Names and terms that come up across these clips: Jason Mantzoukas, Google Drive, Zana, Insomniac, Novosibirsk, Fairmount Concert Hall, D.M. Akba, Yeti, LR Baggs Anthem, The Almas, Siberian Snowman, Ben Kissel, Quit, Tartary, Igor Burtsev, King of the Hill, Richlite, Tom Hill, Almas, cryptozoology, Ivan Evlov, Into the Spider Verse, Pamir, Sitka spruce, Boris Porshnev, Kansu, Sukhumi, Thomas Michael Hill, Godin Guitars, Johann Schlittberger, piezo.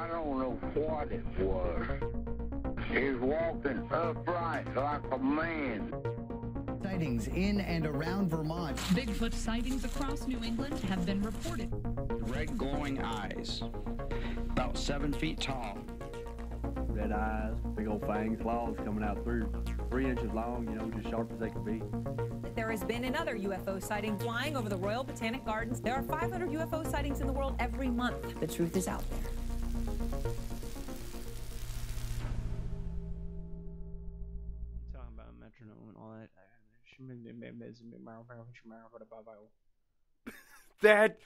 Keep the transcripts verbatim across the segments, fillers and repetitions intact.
I don't know what it was. He's walking upright like a man. Sightings in and around Vermont. Bigfoot sightings across New England have been reported. Red glowing eyes, about seven feet tall. Red eyes, big old fangs, claws coming out through. Three inches long, you know, just sharp as they could be. There has been another U F O sighting flying over the Royal Botanic Gardens. There are five hundred U F O sightings in the world every month. The truth is out there. Talking about metronome and all that. That,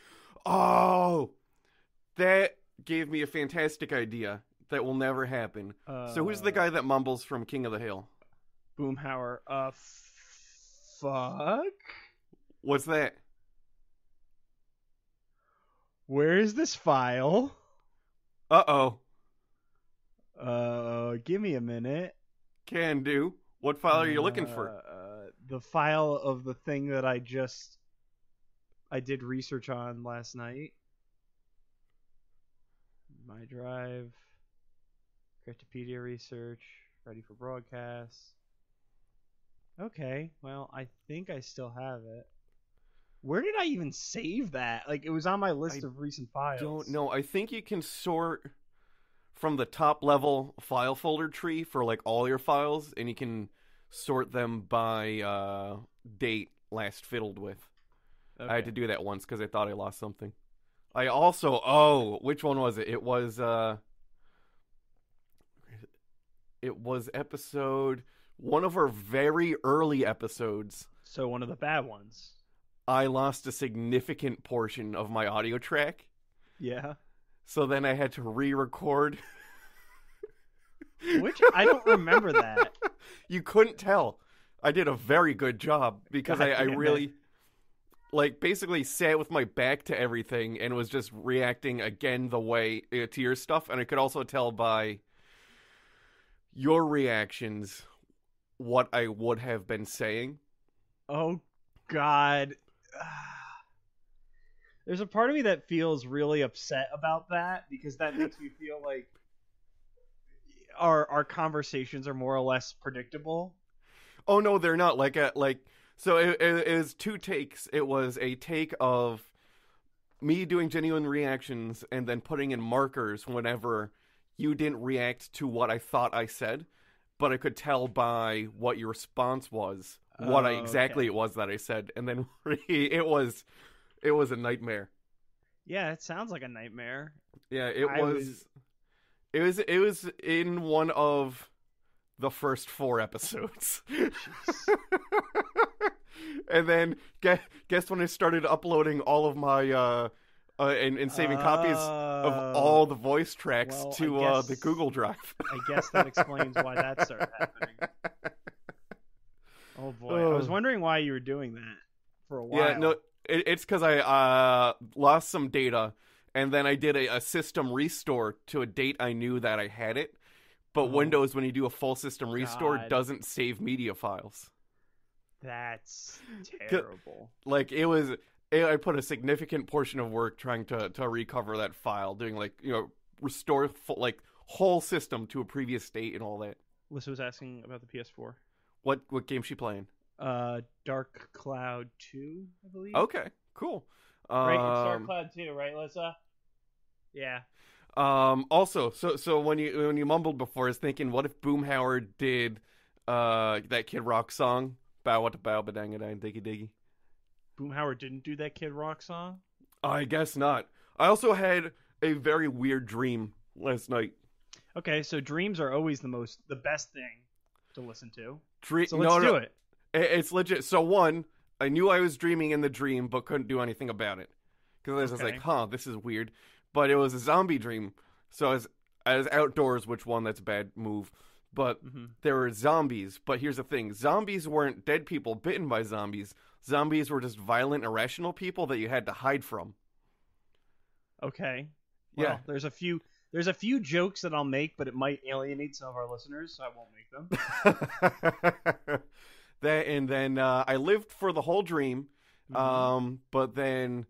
oh, that gave me a fantastic idea that will never happen. Uh, so who's the guy that mumbles from King of the Hill? Boomhauer. Uh, fuck? What's that? Where is this file? Uh-oh. Uh, give me a minute. Can do. What file are you uh, looking for? Uh, the file of the thing that I just... I did research on last night. My drive. Cryptopedia Research. Ready for broadcast. Okay, well, I think I still have it. Where did I even save that? Like, it was on my list I of recent files. I don't know. I think you can sort from the top-level file folder tree for, like, all your files, and you can sort them by uh, date last fiddled with. Okay. I had to do that once because I thought I lost something. I also... Oh, which one was it? It was... Uh, it was episode... One of our very early episodes. So one of the bad ones. I lost a significant portion of my audio track. Yeah. So then I had to re-record. Which, I don't remember that. You couldn't tell. I did a very good job because I, I really, like, basically sat with my back to everything and was just reacting again the way uh, to your stuff. And I could also tell by your reactions what I would have been saying. Oh, God. There's a part of me that feels really upset about that because that makes me feel like our our conversations are more or less predictable. Oh, no, they're not. Like, a, like so it, it, it was two takes. It was a take of me doing genuine reactions and then putting in markers whenever you didn't react to what I thought I said. But I could tell by what your response was, oh, what I, exactly okay. it was that I said, and then it was, it was a nightmare. Yeah, it sounds like a nightmare. Yeah, it was, was. It was. It was in one of the first four episodes, and then guess, guess when I started uploading all of my uh, uh and, and saving uh... copies of all the voice tracks well, to guess... uh, the Google Drive. I guess that explains why that started happening. Oh, boy. Oh. I was wondering why you were doing that for a while. Yeah, no, it, it's because I uh, lost some data, and then I did a, a system restore to a date I knew that I had it. But oh. Windows, when you do a full system restore, God. doesn't save media files. That's terrible. Like, it was... I put a significant portion of work trying to, to recover that file, doing, like, you know, restore, full, like, whole system to a previous state and all that. Alyssa was asking about the P S four. What what game's she playing? Uh, Dark Cloud Two, I believe. Okay, cool. Right, it's Dark Cloud Two, right, Alyssa? Yeah. Um. Also, so so when you when you mumbled before, I was thinking, what if Boomhauer did uh that Kid Rock song? Bow what the bow, badang-a-dang, diggy diggy. Boomhauer didn't do that Kid Rock song? I guess not. I also had a very weird dream last night. Okay, so dreams are always the most, the best thing to listen to. Dream- so let's no, no. do it. It's legit. So one, I knew I was dreaming in the dream, but couldn't do anything about it. Because I was okay. like, huh, this is weird. But it was a zombie dream. So I was, I was outdoors, which one, that's a bad move. But mm-hmm. there were zombies. But here's the thing. Zombies weren't dead people bitten by zombies. Zombies were just violent, irrational people that you had to hide from. Okay. Well, yeah. There's a few. There's a few jokes that I'll make, but it might alienate some of our listeners, so I won't make them. That and then uh, I lived for the whole dream, mm-hmm. um, but then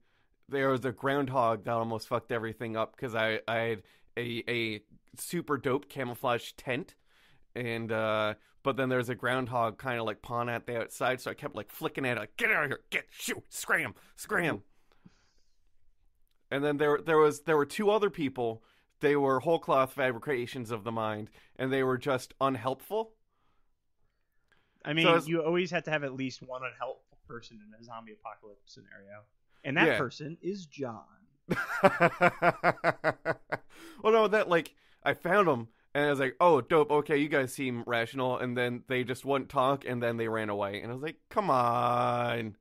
there was a groundhog that almost fucked everything up because I I had a a super dope camouflage tent, and uh, but then there's a groundhog kind of like pawing at the outside, so I kept like flicking at it, like, get out of here, get, shoot, scram, scram. And then there there was there were two other people. They were whole cloth fabrications of the mind, and they were just unhelpful. I mean, so I was... you always have to have at least one unhelpful person in a zombie apocalypse scenario. And that yeah. person is John. Well, no, that, like, I found him, and I was like, oh, dope, okay, you guys seem rational, and then they just wouldn't talk, and then they ran away. And I was like, come on.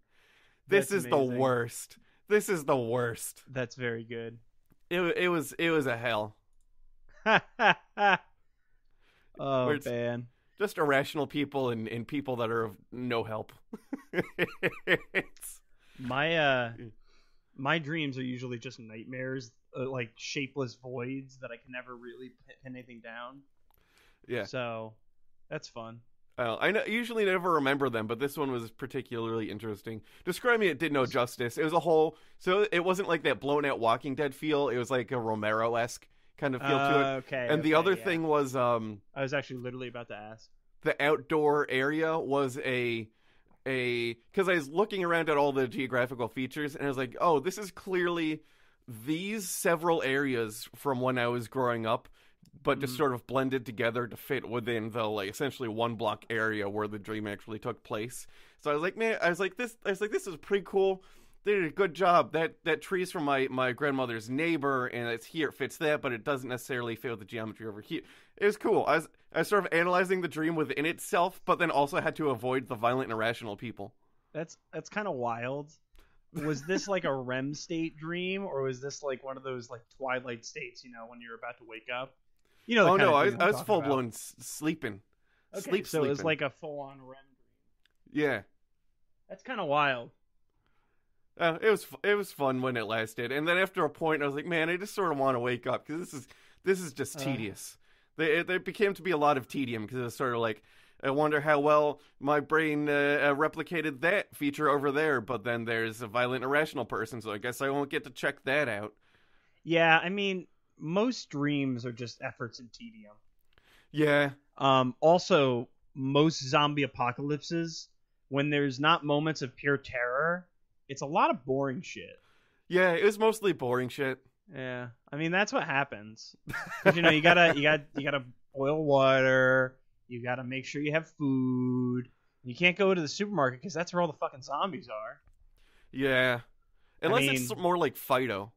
This That's is amazing. the worst. This is the worst. That's very good. It it was it was a hell. Oh man, just irrational people and, and people that are of no help. my uh, my dreams are usually just nightmares, uh, like shapeless voids that I can never really pin anything down. Yeah, so that's fun. Uh, I know, usually never remember them, but this one was particularly interesting. Describing it did no justice. It was a whole... So it wasn't like that blown-out Walking Dead feel. It was like a Romero-esque kind of feel uh, to it. Okay, and okay, the other yeah. thing was... Um, I was actually literally about to ask. The outdoor area was a... a because I was looking around at all the geographical features, and I was like, oh, this is clearly these several areas from when I was growing up, but just mm. sort of blended together to fit within the, like, essentially one block area where the dream actually took place. So I was like, man, I was like, this, I was like, this is pretty cool. They did a good job. That, that tree's from my, my grandmother's neighbor, and it's here, it fits that, but it doesn't necessarily fit with the geometry over here. It was cool. I was, I was sort of analyzing the dream within itself, but then also had to avoid the violent and irrational people. That's, that's kind of wild. Was this like a REM state dream, or was this like one of those like twilight states, you know, when you're about to wake up? You know, oh no, I was, I was full about. blown sleeping. Okay, Sleep, so sleeping. It was like a full on REM dream. Yeah, that's kind of wild. Uh, it was it was fun when it lasted, and then after a point, I was like, man, I just sort of want to wake up because this is this is just uh, tedious. They it, it became to be a lot of tedium because it was sort of like, I wonder how well my brain uh, replicated that feature over there, but then there's a violent, irrational person, so I guess I won't get to check that out. Yeah, I mean. Most dreams are just efforts in tedium. Yeah. Um, also, most zombie apocalypses, when there's not moments of pure terror, it's a lot of boring shit. Yeah, it was mostly boring shit. Yeah, I mean that's what happens. You know, you gotta, you got, you gotta boil water. You gotta make sure you have food. You can't go to the supermarket because that's where all the fucking zombies are. Yeah, unless I mean, it's more like Fido.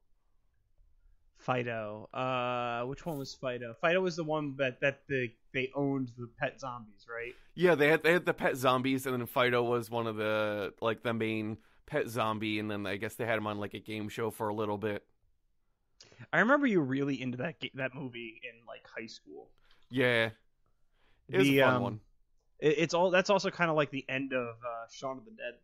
Fido. Uh, which one was Fido? Fido was the one that that the they owned the pet zombies, right? Yeah, they had they had the pet zombies, and then Fido was one of the like the main pet zombie, and then I guess they had him on like a game show for a little bit. I remember you really into that that movie in like high school. Yeah, it was the, a fun um, one. It, it's all that's also kind of like the end of uh, Shaun of the Dead,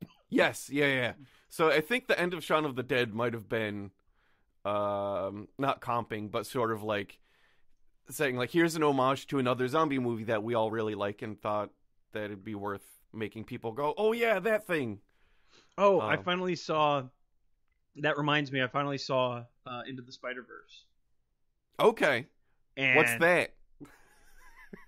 then. Yes. Yeah. Yeah. So I think the end of Shaun of the Dead might have been. Um, not comping, but sort of like saying like, here's an homage to another zombie movie that we all really like and thought that it'd be worth making people go, oh yeah, that thing. Oh, um, I finally saw, that reminds me, I finally saw uh, Into the Spider Verse. Okay. And what's that?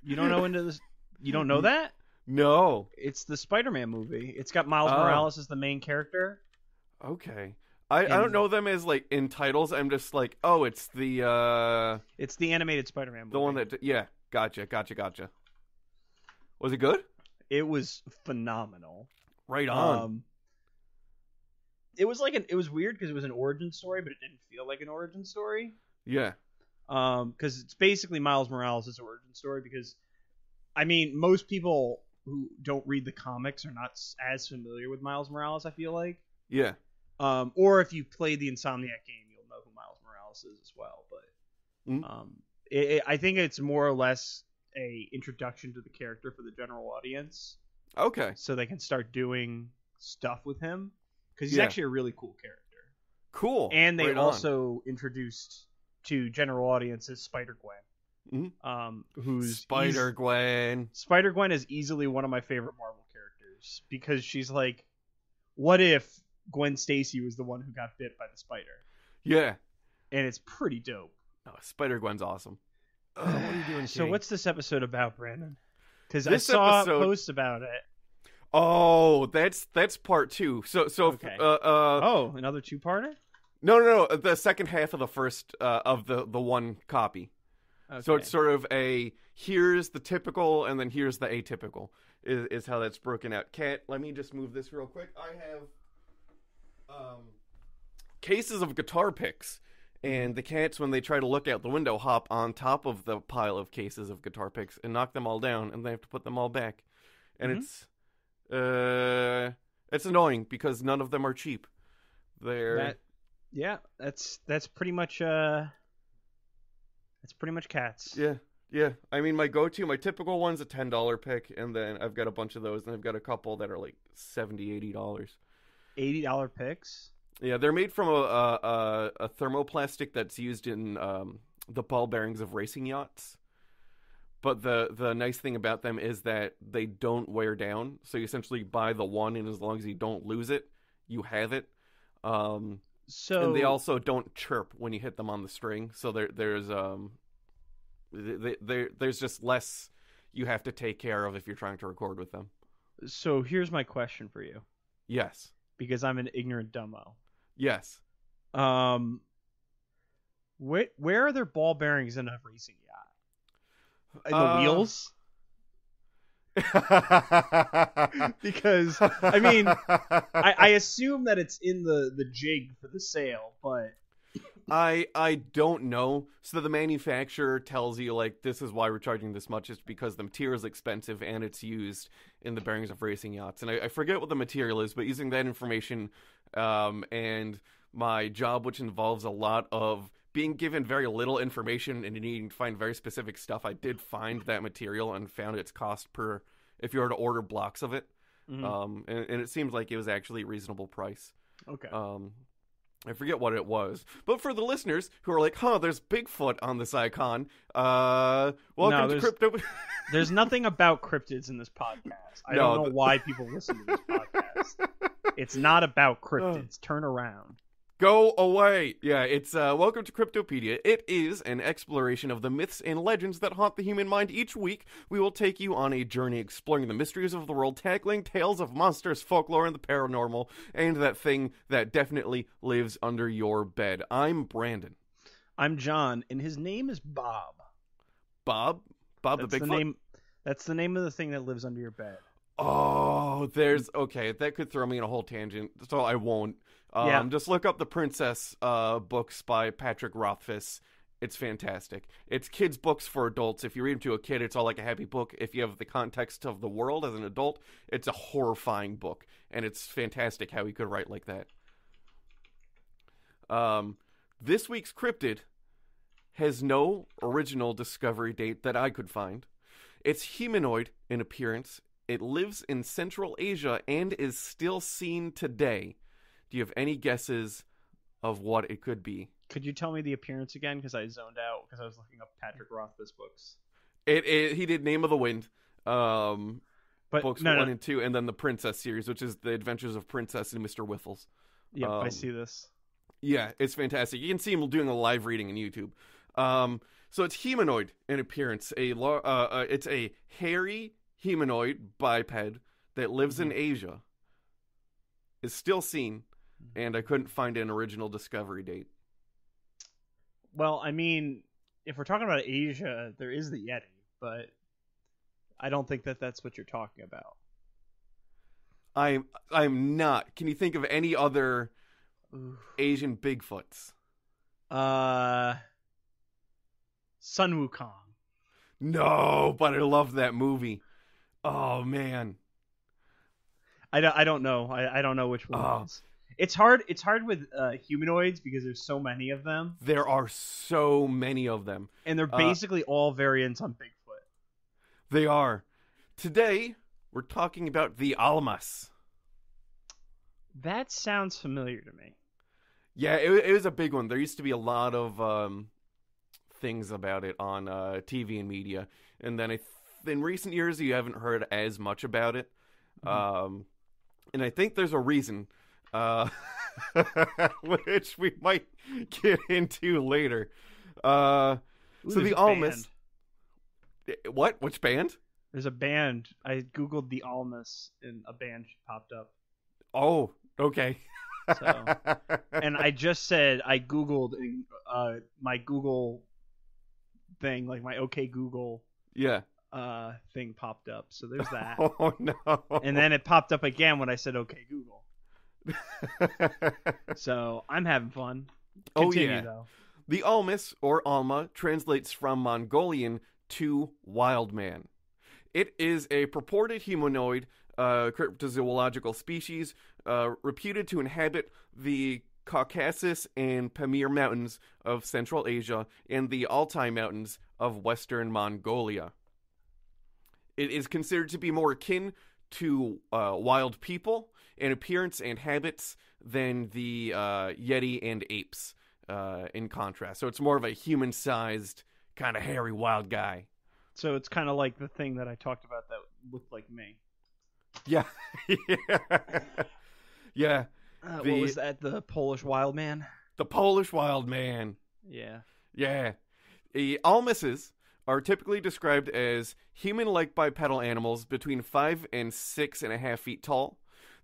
You don't know Into the, you don't know that? No. It's the Spider-Man movie. It's got Miles oh. Morales as the main character. Okay. I, I don't know them as, like, in titles. I'm just like, oh, it's the... Uh, it's the animated Spider-Man movie. The one that... Yeah, gotcha, gotcha, gotcha. Was it good? It was phenomenal. Right on. Um, it was like an... It was weird because it was an origin story, but it didn't feel like an origin story. Yeah. Um, because it's basically Miles Morales' origin story because, I mean, most people who don't read the comics are not as familiar with Miles Morales, I feel like. Yeah. Um, or if you played the Insomniac game, you'll know who Miles Morales is as well. But mm-hmm. um, it, it, I think it's more or less a introduction to the character for the general audience. Okay. So they can start doing stuff with him because he's yeah. actually a really cool character. Cool. And they right also on. introduced to general audiences Spider-Gwen, mm-hmm. um, who's Spider-Gwen. E- Spider-Gwen is easily one of my favorite Marvel characters because she's like, what if Gwen Stacy was the one who got bit by the spider? Yeah. and it's pretty dope. Oh, Spider-Gwen's awesome. Oh, what are you doing, King? So what's this episode about, Brandon? Because I saw episode... posts about it. Oh, that's that's part two. So so okay. uh, uh oh, another two-parter? No, no, no. The second half of the first uh, of the the one copy. Okay. So it's sort of a here's the typical and then here's the atypical is is how that's broken out. Cat, let me just move this real quick. I have um cases of guitar picks. And the cats, when they try to look out the window, hop on top of the pile of cases of guitar picks and knock them all down, and they have to put them all back. And mm-hmm. it's uh, it's annoying because none of them are cheap. They're that, yeah, that's that's pretty much uh, that's pretty much cats. Yeah, yeah. I mean, my go-to, my typical one's a ten dollar pick, and then I've got a bunch of those, and I've got a couple that are like seventy, eighty dollars. Eighty dollar picks. Yeah, they're made from a, a, a thermoplastic that's used in um, the ball bearings of racing yachts. But the, the nice thing about them is that they don't wear down. So you essentially buy the one, and as long as you don't lose it, you have it. Um, so and they also don't chirp when you hit them on the string. So there there's um, they, they, there's just less you have to take care of if you're trying to record with them. So here's my question for you. Yes. Because I'm an ignorant dumbo. Yes. Um. Where where are their ball bearings in a racing yacht? In the uh... wheels. Because I mean, I, I assume that it's in the, the jig for the sail, but I I don't know. So the manufacturer tells you like this is why we're charging this much. It's because the material is expensive and it's used in the bearings of racing yachts. And I, I forget what the material is, but using that information. Um, and my job, which involves a lot of being given very little information and needing to find very specific stuff, I did find that material and found its cost per if you were to order blocks of it. Mm-hmm. Um, and, and it seems like it was actually a reasonable price. Okay. Um, I forget what it was, but for the listeners who are like, "Huh, there's Bigfoot on this icon." Uh, welcome no, to crypto. There's nothing about cryptids in this podcast. I no, don't know the... why people listen to this podcast. It's not about cryptids. Uh, Turn around. Go away. Yeah, it's uh, welcome to Cryptopedia. It is an exploration of the myths and legends that haunt the human mind. Each week, we will take you on a journey exploring the mysteries of the world, tackling tales of monsters, folklore, and the paranormal, and that thing that definitely lives under your bed. I'm Brandon. I'm John, and his name is Bob. Bob? Bob that's the Bigfoot? The name, that's the name of the thing that lives under your bed. Oh, there's... Okay, that could throw me in a whole tangent, so I won't. Um, yeah. Just look up The Princess uh, books by Patrick Rothfuss. It's fantastic. It's kids' books for adults. If you read them to a kid, it's all like a happy book. If you have the context of the world as an adult, it's a horrifying book. And it's fantastic how he could write like that. Um, this week's cryptid has no original discovery date that I could find. It's humanoid in appearance. It lives in Central Asia and is still seen today. Do you have any guesses of what it could be? Could you tell me the appearance again? Because I zoned out because I was looking up Patrick Rothfuss books. It, it he did Name of the Wind, um, but books no, one no. and two, and then the Princess series, which is the Adventures of Princess and Mister Whiffles. Yep, um, I see this. Yeah, it's fantastic. You can see him doing a live reading on YouTube. Um, so it's humanoid in appearance. A uh, uh, it's a hairy humanoid biped that lives mm-hmm. in Asia. Is still seen. And I couldn't find an original discovery date. Well, I mean, if we're talking about Asia, there is the Yeti, but I don't think that that's what you're talking about. I'm I'm not. Can you think of any other Oof. Asian Bigfoots? Uh, Sun Wukong. No, but I love that movie. Oh man, I don't I don't know. I, I don't know which one. Oh. It is. It's hard. It's hard with uh, humanoids because there's so many of them. There are so many of them, and they're basically uh, all variants on Bigfoot. They are. Today we're talking about the Almas. That sounds familiar to me. Yeah, it, it was a big one. There used to be a lot of um, things about it on uh, T V and media, and then I th- in recent years you haven't heard as much about it. Mm-hmm. Um, and I think there's a reason. Uh, which we might get into later. Uh, Ooh, so the Almas. Band. What? Which band? There's a band. I googled the Almas, and a band popped up. Oh, okay. So, and I just said I googled uh, my Google thing, like my OK Google. Yeah. Uh, thing popped up. So there's that. Oh no! And then it popped up again when I said OK Google. So I'm having fun. Continue, oh yeah. Though. The Almas, or Alma, translates from Mongolian to wild man. It is a purported humanoid uh, cryptozoological species uh, reputed to inhabit the Caucasus and Pamir Mountains of Central Asia and the Altai Mountains of Western Mongolia. It is considered to be more akin to uh, wild people in appearance and habits than the uh, Yeti and apes. Uh, in contrast, so it's more of a human-sized kind of hairy wild guy. So it's kind of like the thing that I talked about that looked like me. Yeah, yeah, yeah. Uh, the, what was that? The Polish wild man. The Polish wild man. Yeah, yeah. The Almases are typically described as human-like bipedal animals between five and six and a half feet tall.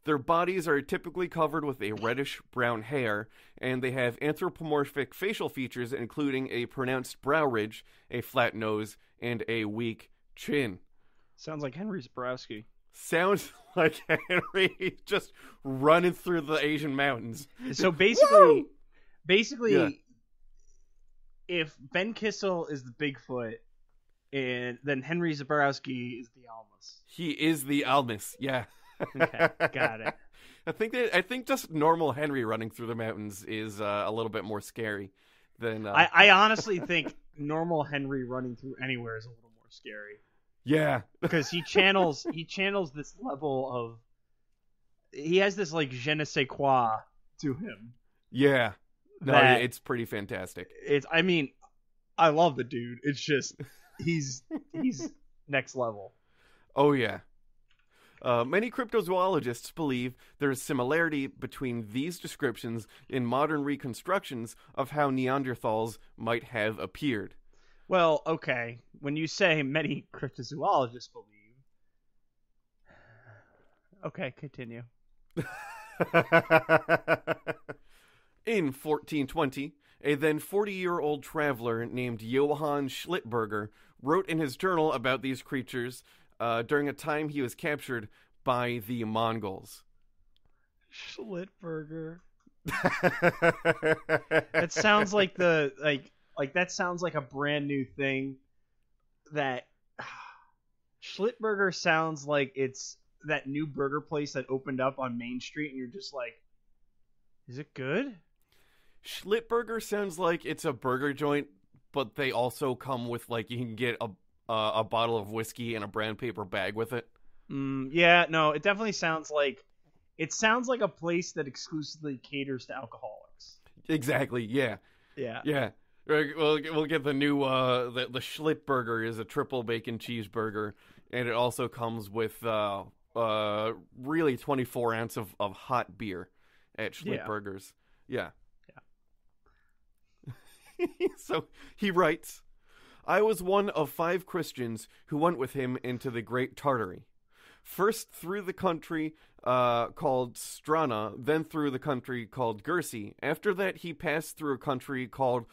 Their bodies are typically covered with a reddish-brown hair, and they have anthropomorphic facial features, including a pronounced brow ridge, a flat nose, and a weak chin. Sounds like Henry Zebrowski. Sounds like Henry just running through the Asian mountains. So basically, Woo! basically, yeah. If Ben Kissel is the Bigfoot, and then Henry Zebrowski is the Almas. He is the Almas, yeah. Okay, got it. I think that I think just normal Henry running through the mountains is uh, a little bit more scary than. Uh... I, I honestly think normal Henry running through anywhere is a little more scary. Yeah, because he channels he channels this level of. He has this like je ne sais quoi to him. Yeah, no, it's pretty fantastic. It's. I mean, I love the dude. It's just he's he's next level. Oh yeah. Uh, many cryptozoologists believe there is similarity between these descriptions and modern reconstructions of how Neanderthals might have appeared. Well, okay. When you say many cryptozoologists believe... Okay, continue. In fourteen twenty, a then forty-year-old traveler named Johann Schlittberger wrote in his journal about these creatures... Uh, during a time he was captured by the Mongols. Schlittberger. That sounds like the like like that sounds like a brand new thing. That Schlittberger sounds like it's that new burger place that opened up on Main Street, and you're just like, is it good? Schlittberger sounds like it's a burger joint, but they also come with like you can get a. Uh, a bottle of whiskey and a brown paper bag with it. Mm, yeah, no, it definitely sounds like it sounds like a place that exclusively caters to alcoholics. Exactly. Yeah. Yeah. Yeah. We'll we'll get the new uh, the the Schlittburger is a triple bacon cheeseburger, and it also comes with uh, uh really twenty-four ounce of, of hot beer at Schlittburgers. Yeah. Yeah. yeah. So he writes. I was one of five Christians who went with him into the Great Tartary. First through the country uh, called Strana, then through the country called Gersi. After that, he passed through a country called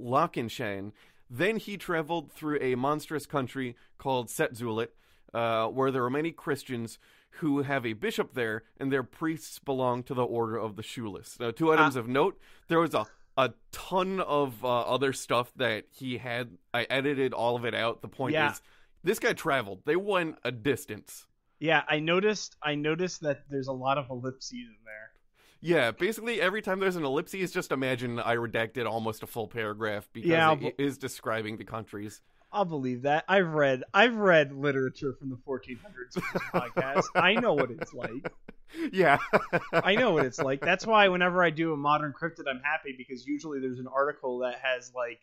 Lachinshan. Then he traveled through a monstrous country called Setzulit, uh, where there are many Christians who have a bishop there, and their priests belong to the Order of the Shoeless. Now, two items ah. of note. There was a... a ton of uh, other stuff that he had. I edited all of it out. The point yeah. is, this guy traveled. They went a distance. Yeah, I noticed I noticed that there's a lot of ellipses in there. Yeah, basically every time there's an ellipses, just imagine I redacted almost a full paragraph because yeah, it be- is describing the countries. I'll believe that. I've read I've read literature from the fourteen hundreds podcast. I know what it's like. Yeah. I know what it's like. That's why whenever I do a modern cryptid, I'm happy because usually there's an article that has like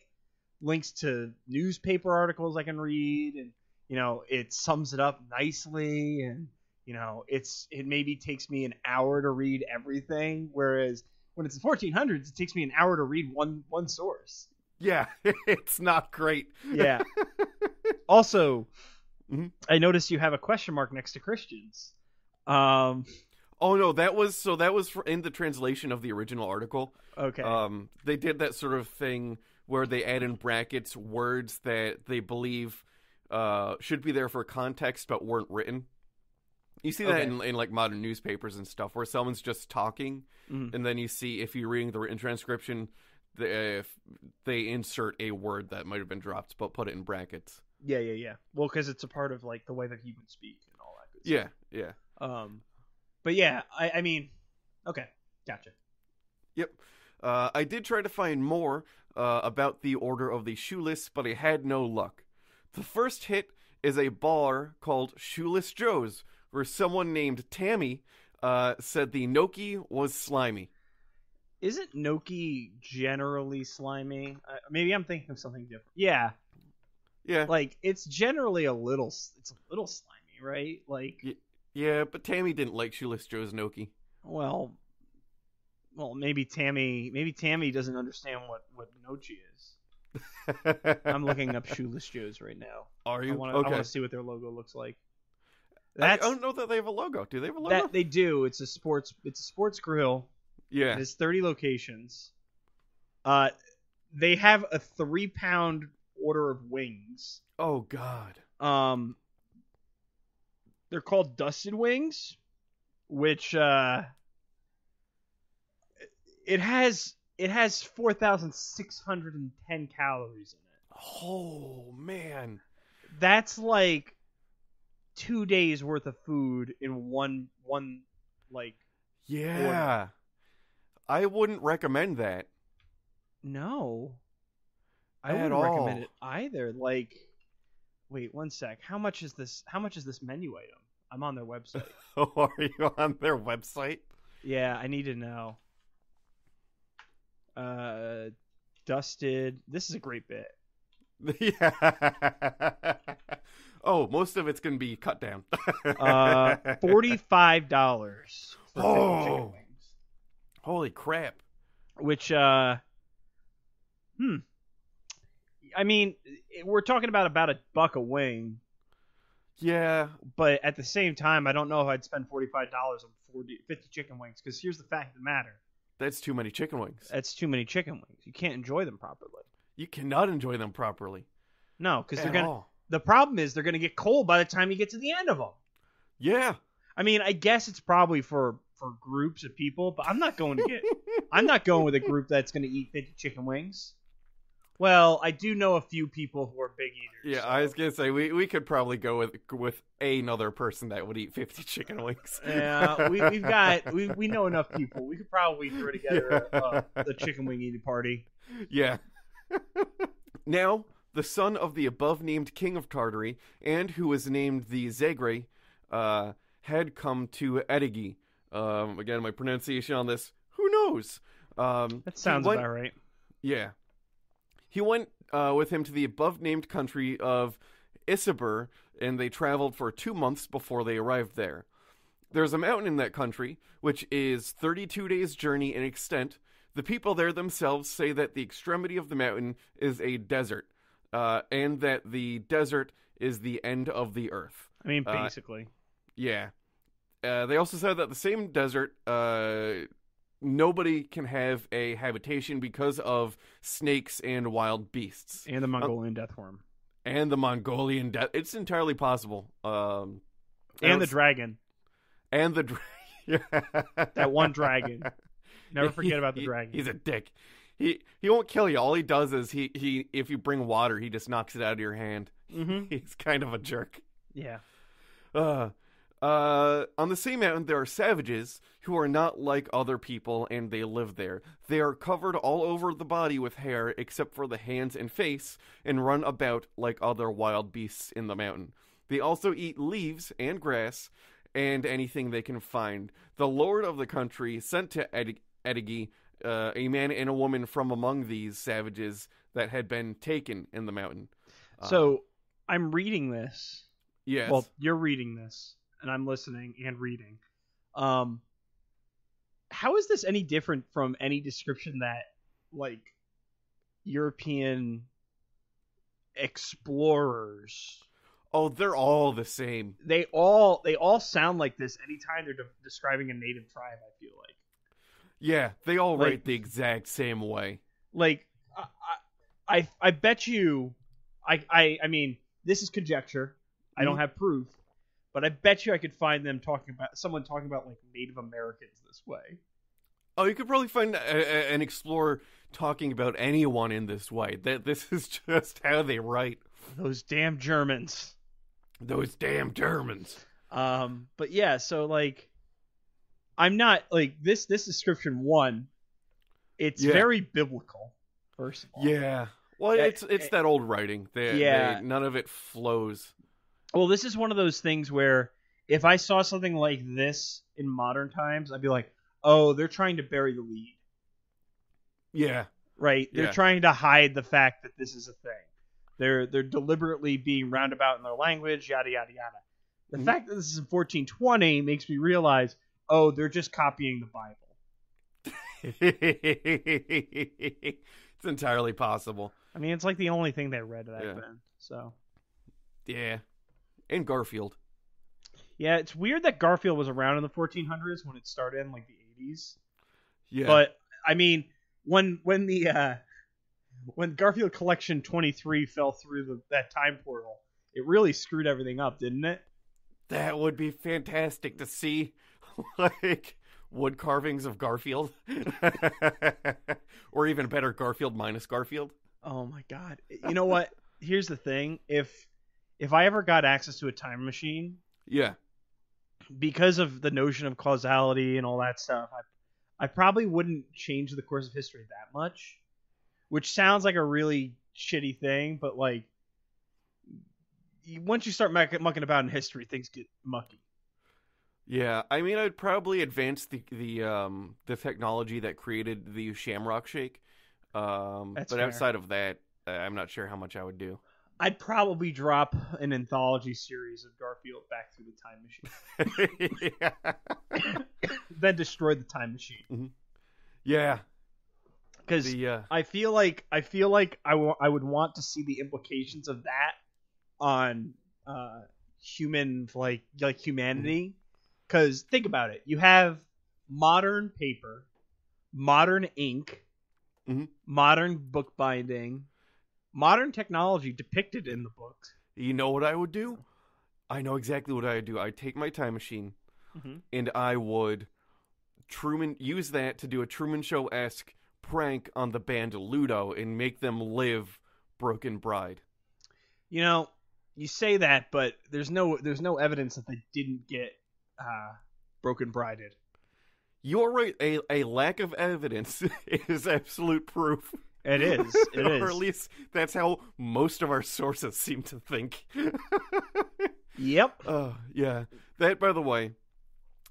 links to newspaper articles I can read, and you know, it sums it up nicely, and you know, it's it maybe takes me an hour to read everything, whereas when it's the fourteen hundreds, it takes me an hour to read one one source. Yeah, it's not great. Yeah. Also, mm-hmm. I noticed you have a question mark next to Christians. Um. Oh no, that was so that was for, in the translation of the original article. Okay. Um, they did that sort of thing where they add in brackets words that they believe uh should be there for context but weren't written. You see that okay. in, in like modern newspapers and stuff where someone's just talking, mm-hmm. and then you see if you're reading the written transcription, they, if they insert a word that might have been dropped but put it in brackets. Yeah, yeah, yeah. Well, because it's a part of like the way that he would speak and all that good stuff. Yeah, yeah. Um. But yeah, I, I mean, okay, gotcha. Yep. Uh, I did try to find more uh, about the Order of the Shoeless, but I had no luck. The first hit is a bar called Shoeless Joe's, where someone named Tammy uh, said the gnocchi was slimy. Isn't gnocchi generally slimy? Uh, maybe I'm thinking of something different. Yeah. Yeah. Like, it's generally a little, it's a little slimy, right? Like... Yeah. Yeah, but Tammy didn't like Shoeless Joe's gnocchi. Well, well, maybe Tammy, maybe Tammy doesn't understand what what gnocchi is. I'm looking up Shoeless Joe's right now. Are you? I want to okay. see what their logo looks like. That's, I don't know that they have a logo. Do they have a logo? That they do. It's a sports. It's a sports grill. Yeah. It has thirty locations. Uh, they have a three-pound order of wings. Oh God. Um. They're called Dusted Wings, which uh, it has it has four thousand six hundred and ten calories in it. Oh man, that's like two days worth of food in one one like. Yeah, order. I wouldn't recommend that. No, I At wouldn't all. recommend it either. Like, wait one sec. How much is this? How much is this menu item? I'm on their website. Oh, are you on their website? Yeah, I need to know. Uh, Dusted. This is a great bit. Yeah. Oh, most of it's going to be cut down. uh, forty-five dollars. Oh. Holy crap. Which, uh, hmm. I mean, we're talking about about a buck a wing. Yeah, but at the same time, I don't know if I'd spend forty-five dollars on forty, fifty chicken wings, because here's the fact of the matter. That's too many chicken wings. That's too many chicken wings. You can't enjoy them properly. You cannot enjoy them properly. No, because they're going to... The problem is they're going to get cold by the time you get to the end of them. Yeah. I mean, I guess it's probably for, for groups of people, but I'm not going to get... I'm not going with a group that's going to eat fifty chicken wings. Well, I do know a few people who are big eaters. Yeah, so. I was going to say, we, we could probably go with with another person that would eat fifty chicken wings. Yeah, we, we've got, we we know enough people. We could probably throw together yeah. uh, the chicken wing eating party. Yeah. Now, the son of the above-named king of Tartary, and who was named the Zegre, uh, had come to Edgi. Um, again, my pronunciation on this, who knows? Um, that sounds went, about right. Yeah. He went uh, with him to the above-named country of Isabur, and they traveled for two months before they arrived there. There's a mountain in that country, which is thirty-two days' journey in extent. The people there themselves say that the extremity of the mountain is a desert, uh, and that the desert is the end of the earth. I mean, basically. Uh, yeah. Uh, they also said that the same desert... Uh, Nobody can have a habitation because of snakes and wild beasts. And the Mongolian uh, deathworm. And the Mongolian death. It's entirely possible. Um, and the dragon. And the dragon. Yeah. That one dragon. Never forget he, about the he, dragon. He's a dick. He he won't kill you. All he does is he, he if you bring water, he just knocks it out of your hand. Mm-hmm. He's kind of a jerk. Yeah. Uh Uh, on the same mountain, there are savages who are not like other people, and they live there. They are covered all over the body with hair, except for the hands and face, and run about like other wild beasts in the mountain. They also eat leaves and grass and anything they can find. The lord of the country sent to Ed- Edgi uh, a man and a woman from among these savages that had been taken in the mountain. Uh, so, I'm reading this. Yes. Well, you're reading this. And I'm listening and reading. Um, how is this any different from any description that, like, European explorers... Oh, they're all the same. They all they all sound like this anytime they're de- describing a native tribe, I feel like. Yeah, they all like, write the exact same way. Like, I I, I bet you... I, I, I mean, this is conjecture. I don't have proof. But I bet you I could find them talking about... Someone talking about, like, Native Americans this way. Oh, you could probably find a, a, an explorer talking about anyone in this way. That This is just how they write. Those damn Germans. Those damn Germans. Um, but yeah, so like, I'm not like this. This description one, it's yeah. very biblical. First of all, yeah. Well, it, it's it's it, that old writing. They, yeah, they, none of it flows. Well, this is one of those things where if I saw something like this in modern times, I'd be like, oh, they're trying to bury the lead. Yeah. Right. They're yeah. trying to hide the fact that this is a thing. They're they're deliberately being roundabout in their language, yada, yada, yada. The mm-hmm. fact that this is in fourteen twenty makes me realize, oh, they're just copying the Bible. It's entirely possible. I mean, it's like the only thing they read that yeah. then. So. Yeah. And Garfield. Yeah, it's weird that Garfield was around in the fourteen hundreds when it started in, like, the eighties. Yeah. But, I mean, when when the... Uh, When Garfield Collection twenty-three fell through the, that time portal, it really screwed everything up, didn't it? That would be fantastic to see, like, wood carvings of Garfield. Or even better, Garfield minus Garfield. Oh, my God. You know what? Here's the thing. If if I ever got access to a time machine... Yeah. Because of the notion of causality and all that stuff, I, I probably wouldn't change the course of history that much. Which sounds like a really shitty thing, but like, once you start mucking about in history, things get mucky. Yeah, I mean, I'd probably advance the the um, the technology that created the Shamrock Shake, um, but fair. Outside of that, I'm not sure how much I would do. I'd probably drop an anthology series of Garfield back through the time machine, then destroy the time machine. Mm-hmm. Yeah. Because uh... I feel like I feel like I, w- I would want to see the implications of that on uh, human like like humanity. Because think about it, you have modern paper, modern ink, mm-hmm. modern bookbinding, modern technology depicted in the books. You know what I would do? I know exactly what I would do. I'd take my time machine, mm-hmm. and I would Truman use that to do a Truman Show-esque prank on the band Ludo and make them live Broken Bride. You know, you say that, but there's no there's no evidence that they didn't get uh, Broken Brided. You're right. A, a lack of evidence is absolute proof. It is. It is. Or at least that's how most of our sources seem to think. Yep. Uh, yeah. That, by the way,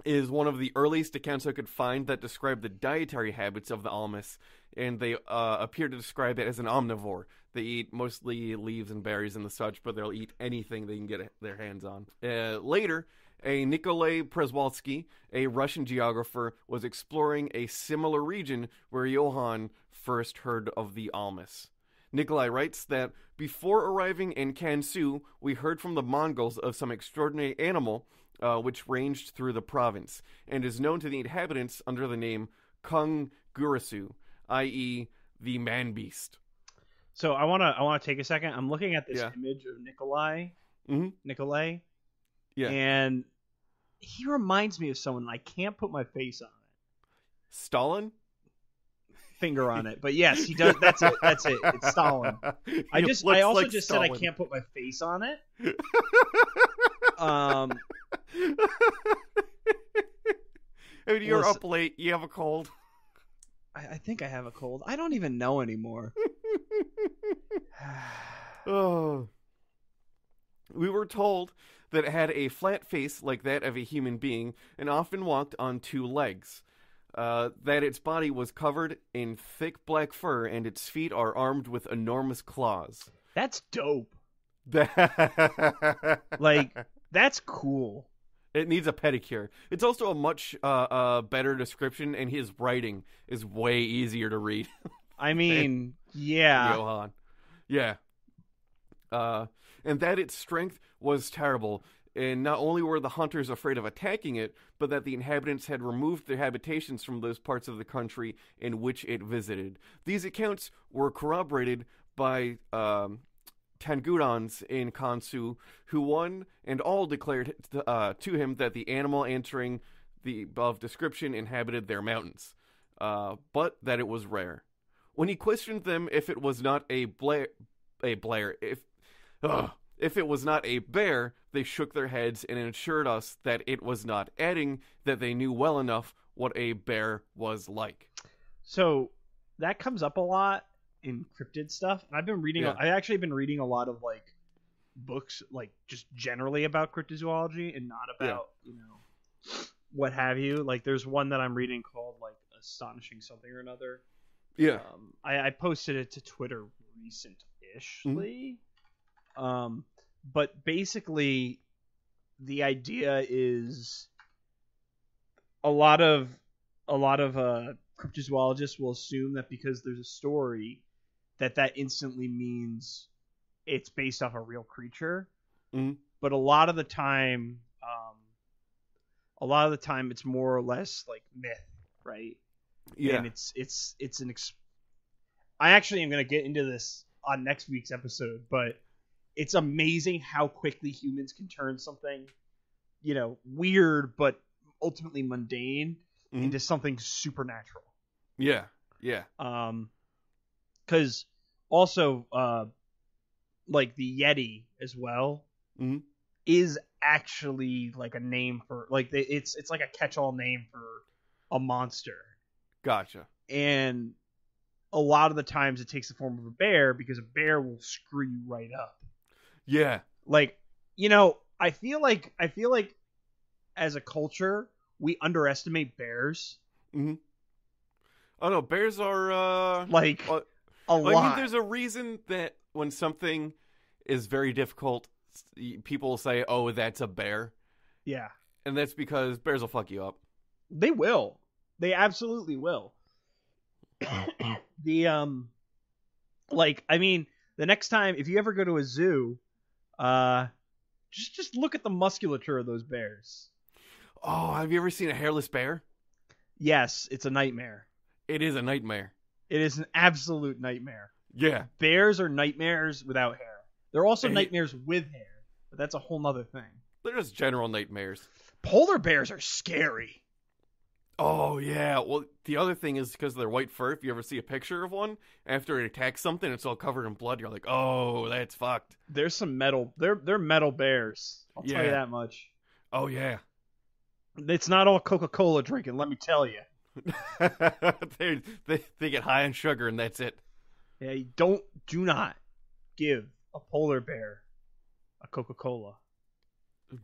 is one of the earliest accounts I could find that describe the dietary habits of the Almas, and they uh, appear to describe it as an omnivore. They eat mostly leaves and berries and the such, but they'll eat anything they can get their hands on. Uh, later, a Nikolay Przhevalsky, a Russian geographer, was exploring a similar region where Johann first heard of the Almas. Nikolay writes that, before arriving in Kansu, we heard from the Mongols of some extraordinary animal Uh, which ranged through the province, and is known to the inhabitants under the name Kung Gurasu, that is the man-beast. So I want to I want to take a second. I'm looking at this yeah. image of Nikolay. Mm-hmm. Nikolay. Yeah. And he reminds me of someone. I can't put my face on it. Stalin? Finger on it. But yes, he does. That's it. That's it. It's Stalin. He I just. I also like just Stalin. said I can't put my face on it. Um... I mean, you're Listen, up late. You have a cold. I, I think I have a cold. I don't even know anymore. Oh. We were told that it had a flat face like that of a human being and often walked on two legs. Uh, that its body was covered in thick black fur and its feet are armed with enormous claws. That's dope. Like... That's cool. It needs a pedicure. It's also a much uh, uh, better description, and his writing is way easier to read. I mean, yeah. Johan. Yeah. Uh, and that its strength was terrible. And not only were the hunters afraid of attacking it, but that the inhabitants had removed their habitations from those parts of the country in which it visited. These accounts were corroborated by um, Tangudans in Kansu, who one and all declared uh, to him that the animal answering the above description inhabited their mountains, uh, but that it was rare. When he questioned them if it was not a Blair, a Blair, if... Ugh, If it was not a bear, they shook their heads and assured us that it was not, adding that they knew well enough what a bear was like. So that comes up a lot in cryptid stuff. And I've been reading, yeah. I've actually been reading a lot of like books, like just generally about cryptozoology and not about, yeah. you know, what have you. Like there's one that I'm reading called like Astonishing Something or Another. Yeah. Um, I, I posted it to Twitter recent-ishly. Mm-hmm. Um, But basically, the idea is a lot of a lot of uh, cryptozoologists will assume that because there's a story, that that instantly means it's based off a real creature. Mm-hmm. But a lot of the time, um, a lot of the time, it's more or less like myth, right? Yeah. And it's it's it's an. Ex- I actually am going to get into this on next week's episode, but. It's amazing how quickly humans can turn something, you know, weird but ultimately mundane mm-hmm. into something supernatural. Yeah, yeah. Um, because also, uh, like the Yeti as well mm-hmm. is actually like a name for like they, it's it's like a catch-all name for a monster. Gotcha. And a lot of the times it takes the form of a bear because a bear will screw you right up. Yeah. Like, you know, I feel like I feel like as a culture, we underestimate bears. Mm-hmm. Oh, no. Bears are uh, like uh, a lot. I mean, there's a reason that when something is very difficult, people say, oh, that's a bear. Yeah. And that's because bears will fuck you up. They will. They absolutely will. the um like, I mean, the next time if you ever go to a zoo, Uh, just just look at the musculature of those bears. Oh, have you ever seen a hairless bear? Yes, it's a nightmare. It is a nightmare. It is an absolute nightmare. Yeah. Bears are nightmares without hair. They're also and nightmares it... with hair, but that's a whole nother thing. They're just general nightmares. Polar bears are scary. Oh, yeah. Well, the other thing is because of their white fur, if you ever see a picture of one, after it attacks something, it's all covered in blood. You're like, oh, that's fucked. There's some metal. They're they're metal bears. I'll yeah. tell you that much. Oh, yeah. It's not all Coca-Cola drinking, let me tell you. they, they they get high on sugar and that's it. Yeah, you don't, do not give a polar bear a Coca-Cola.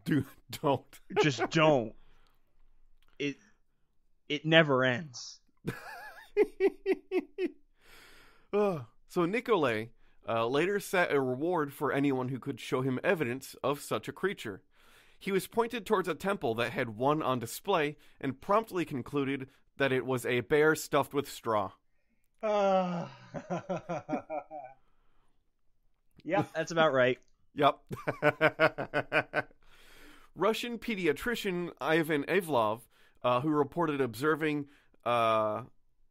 Do, don't. Just don't. It... It never ends. oh. So Nikolay uh, later set a reward for anyone who could show him evidence of such a creature. He was pointed towards a temple that had one on display and promptly concluded that it was a bear stuffed with straw. Uh... yep, that's about right. Yep. Russian pediatrician Ivan Evlov Uh, who reported observing uh,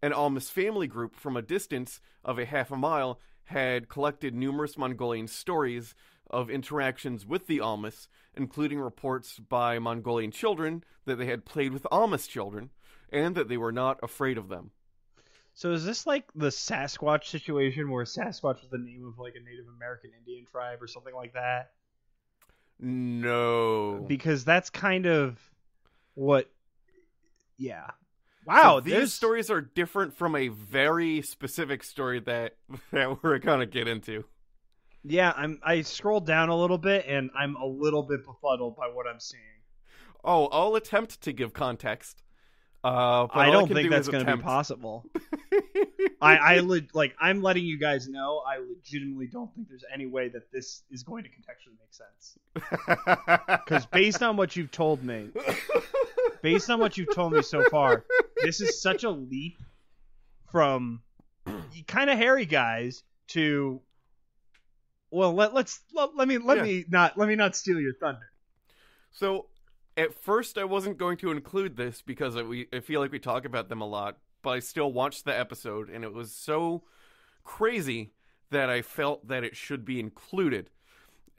an Almas family group from a distance of a half a mile, had collected numerous Mongolian stories of interactions with the Almas, including reports by Mongolian children that they had played with Almas children, and that they were not afraid of them. So is this like the Sasquatch situation, where Sasquatch was the name of like a Native American Indian tribe or something like that? No. Because that's kind of what... Yeah. Wow. So these there's... stories are different from a very specific story that, that we're going to get into. Yeah, I'm, I scrolled down a little bit, and I'm a little bit befuddled by what I'm seeing. Oh, I'll attempt to give context. Uh, but I don't I think that's going to be possible. I, I le- like, I'm letting you guys know, I legitimately don't think there's any way that this is going to contextually make sense. Because based on what you've told me, based on what you've told me so far, this is such a leap from kind of hairy guys to, well, let, let's let, let me let yeah. me not let me not steal your thunder. So, at first, I wasn't going to include this because we I feel like we talk about them a lot. But I still watched the episode, and it was so crazy that I felt that it should be included.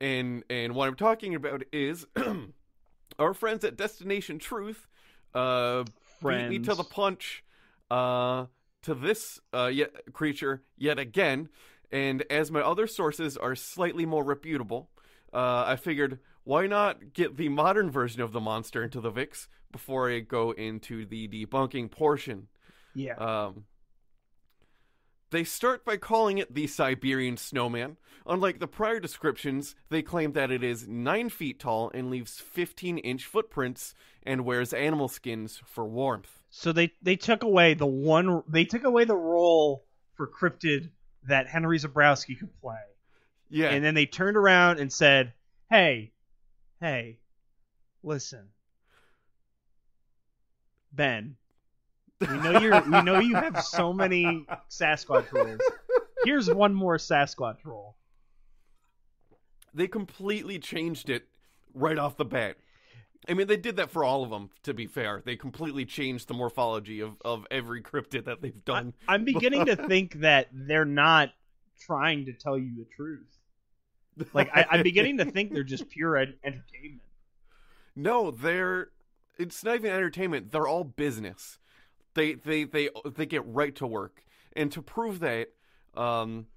And and what I'm talking about is our friends at Destination Truth uh, beat me to the punch uh, to this uh, yet, creature yet again. And as my other sources are slightly more reputable, uh, I figured, why not get the modern version of the monster into the Vix before I go into the debunking portion. Yeah. Um, they start by calling it the Siberian snowman. Unlike the prior descriptions, they claim that it is nine feet tall and leaves fifteen inch footprints and wears animal skins for warmth. So they, they took away the one, they took away the role for cryptid that Henry Zebrowski could play. Yeah. And then they turned around and said, hey, hey, listen, Ben, we know you're. We know you have so many Sasquatch rules. Here's one more Sasquatch rule. They completely changed it right off the bat. I mean, they did that for all of them. To be fair, they completely changed the morphology of, of every cryptid that they've done. I, I'm beginning to think that they're not trying to tell you the truth. Like I, I'm beginning to think they're just pure ed- entertainment. No, they're. It's not even entertainment. They're all business. They, they they they get right to work. And to prove that, um,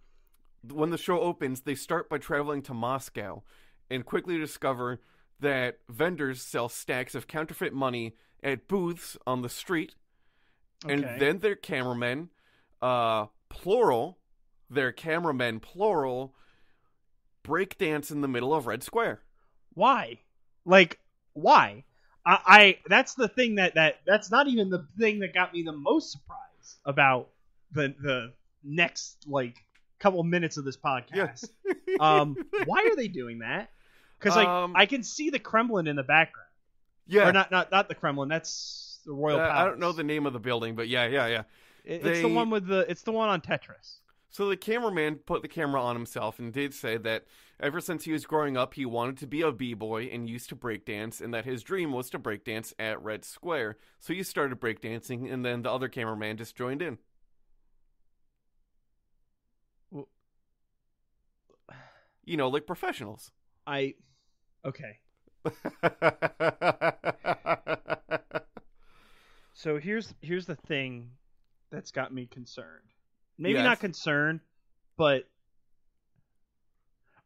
when the show opens, they start by traveling to Moscow and quickly discover that vendors sell stacks of counterfeit money at booths on the street. Okay. And then their cameramen, uh, plural, their cameramen, plural, breakdance in the middle of Red Square. Why? Like, why? I, I that's the thing that, that that's not even the thing that got me the most surprised about the the next like couple minutes of this podcast. Yeah. um, why are they doing that? Because like um, I can see the Kremlin in the background. Yeah, or not not not the Kremlin. That's the Royal uh, Palace. I don't know the name of the building, but yeah, yeah, yeah. It, they... It's the one with the. It's the one on Tetris. So the cameraman put the camera on himself and did say that ever since he was growing up, he wanted to be a b-boy and used to breakdance, and that his dream was to breakdance at Red Square. So he started breakdancing, and then the other cameraman just joined in. Well, you know, like professionals. I, okay. So here's here's the thing that's got me concerned. Maybe yes. not concerned, but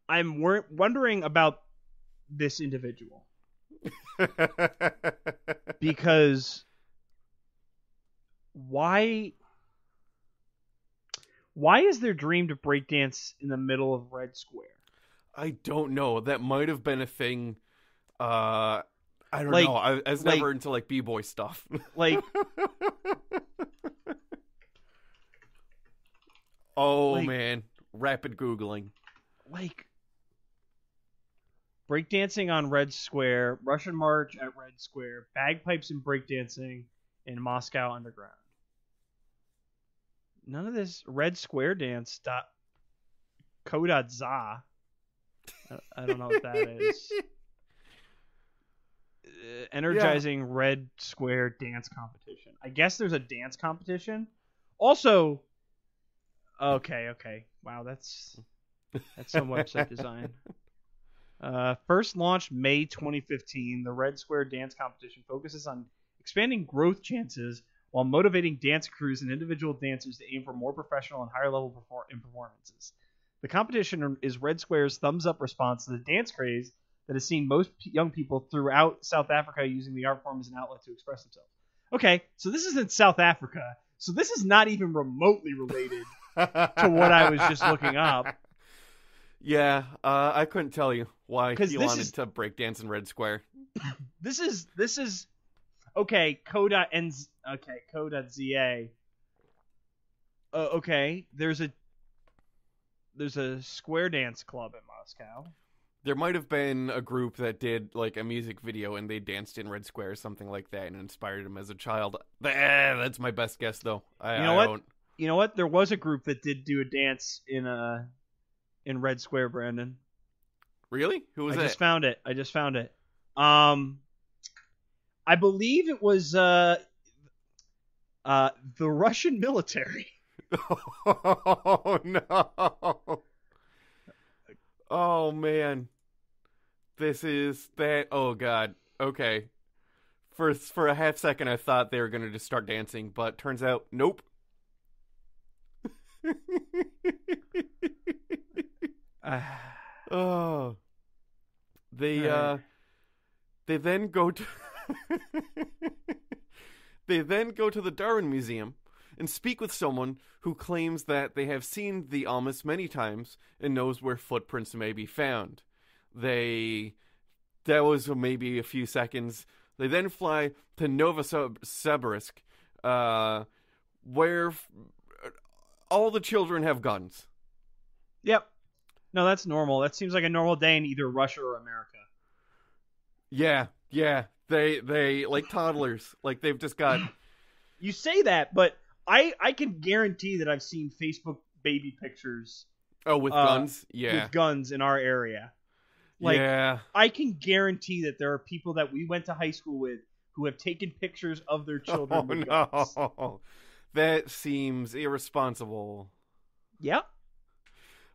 I'm wor- wondering about this individual. Because why why is their dream to breakdance in the middle of Red Square? I don't know. That might have been a thing. Uh, I don't like, know. I, I was like, never into like b-boy stuff. Like... Oh, like, man. Rapid Googling. Like, breakdancing on Red Square, Russian March at Red Square, bagpipes and breakdancing in Moscow Underground. None of this Red Square dance. Dot, Kodaza. I, I don't know what that is. Uh, energizing yeah. Red Square dance competition. I guess there's a dance competition. Also... Okay, okay. Wow, that's that's some website design. Uh, first launched May twenty fifteen, the Red Square Dance Competition focuses on expanding growth chances while motivating dance crews and individual dancers to aim for more professional and higher-level perform- performances. The competition is Red Square's thumbs-up response to the dance craze that has seen most p- young people throughout South Africa using the art form as an outlet to express themselves. Okay, so this is in South Africa, so this is not even remotely related to what I was just looking up. Yeah, uh, I couldn't tell you why he wanted is, to breakdance in Red Square. This is this is okay. Coda and okay, Coda Z A. uh, okay, there's a there's a square dance club in Moscow. There might have been a group that did like a music video and they danced in Red Square or something like that and inspired him as a child. That's my best guess, though. I, you know I what? Don't... You know what? There was a group that did do a dance in uh in Red Square, Brandon. Really? Who was I that? I just found it. I just found it. Um, I believe it was uh uh the Russian military. Oh no! Oh man. This is that. Oh God. Okay. For for a half second, I thought they were gonna just start dancing, but turns out, nope. uh, oh. They uh, they then go to they then go to the Darwin Museum and speak with someone who claims that they have seen the Almas many times and knows where footprints may be found. They... That was maybe a few seconds. They then fly to Novosibirsk, uh, where f all the children have guns. Yep. No, that's normal. That seems like a normal day in either Russia or America. Yeah, yeah. They, they like toddlers. Like, they've just got... You say that, but... I, I can guarantee that I've seen Facebook baby pictures. Oh, with uh, guns? Yeah. With guns in our area. Like, yeah. I can guarantee that there are people that we went to high school with who have taken pictures of their children oh, with no. guns. That seems irresponsible. Yep.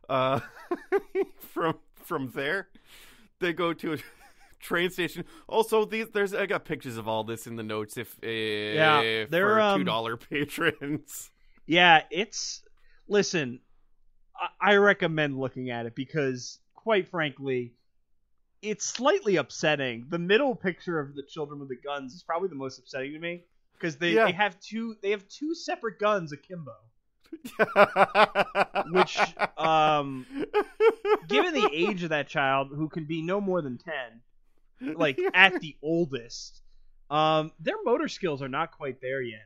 Uh, from from there, they go to a train station. Also, these, there's I got pictures of all this in the notes. If, if yeah, they're for two dollar um, patrons. Yeah, it's listen. I, I recommend looking at it because, quite frankly, it's slightly upsetting. The middle picture of the children with the guns is probably the most upsetting to me because they, yeah. they have two they have two separate guns akimbo. Which, um, given the age of that child, who can be no more than ten. Like, at the oldest. Um, their motor skills are not quite there yet,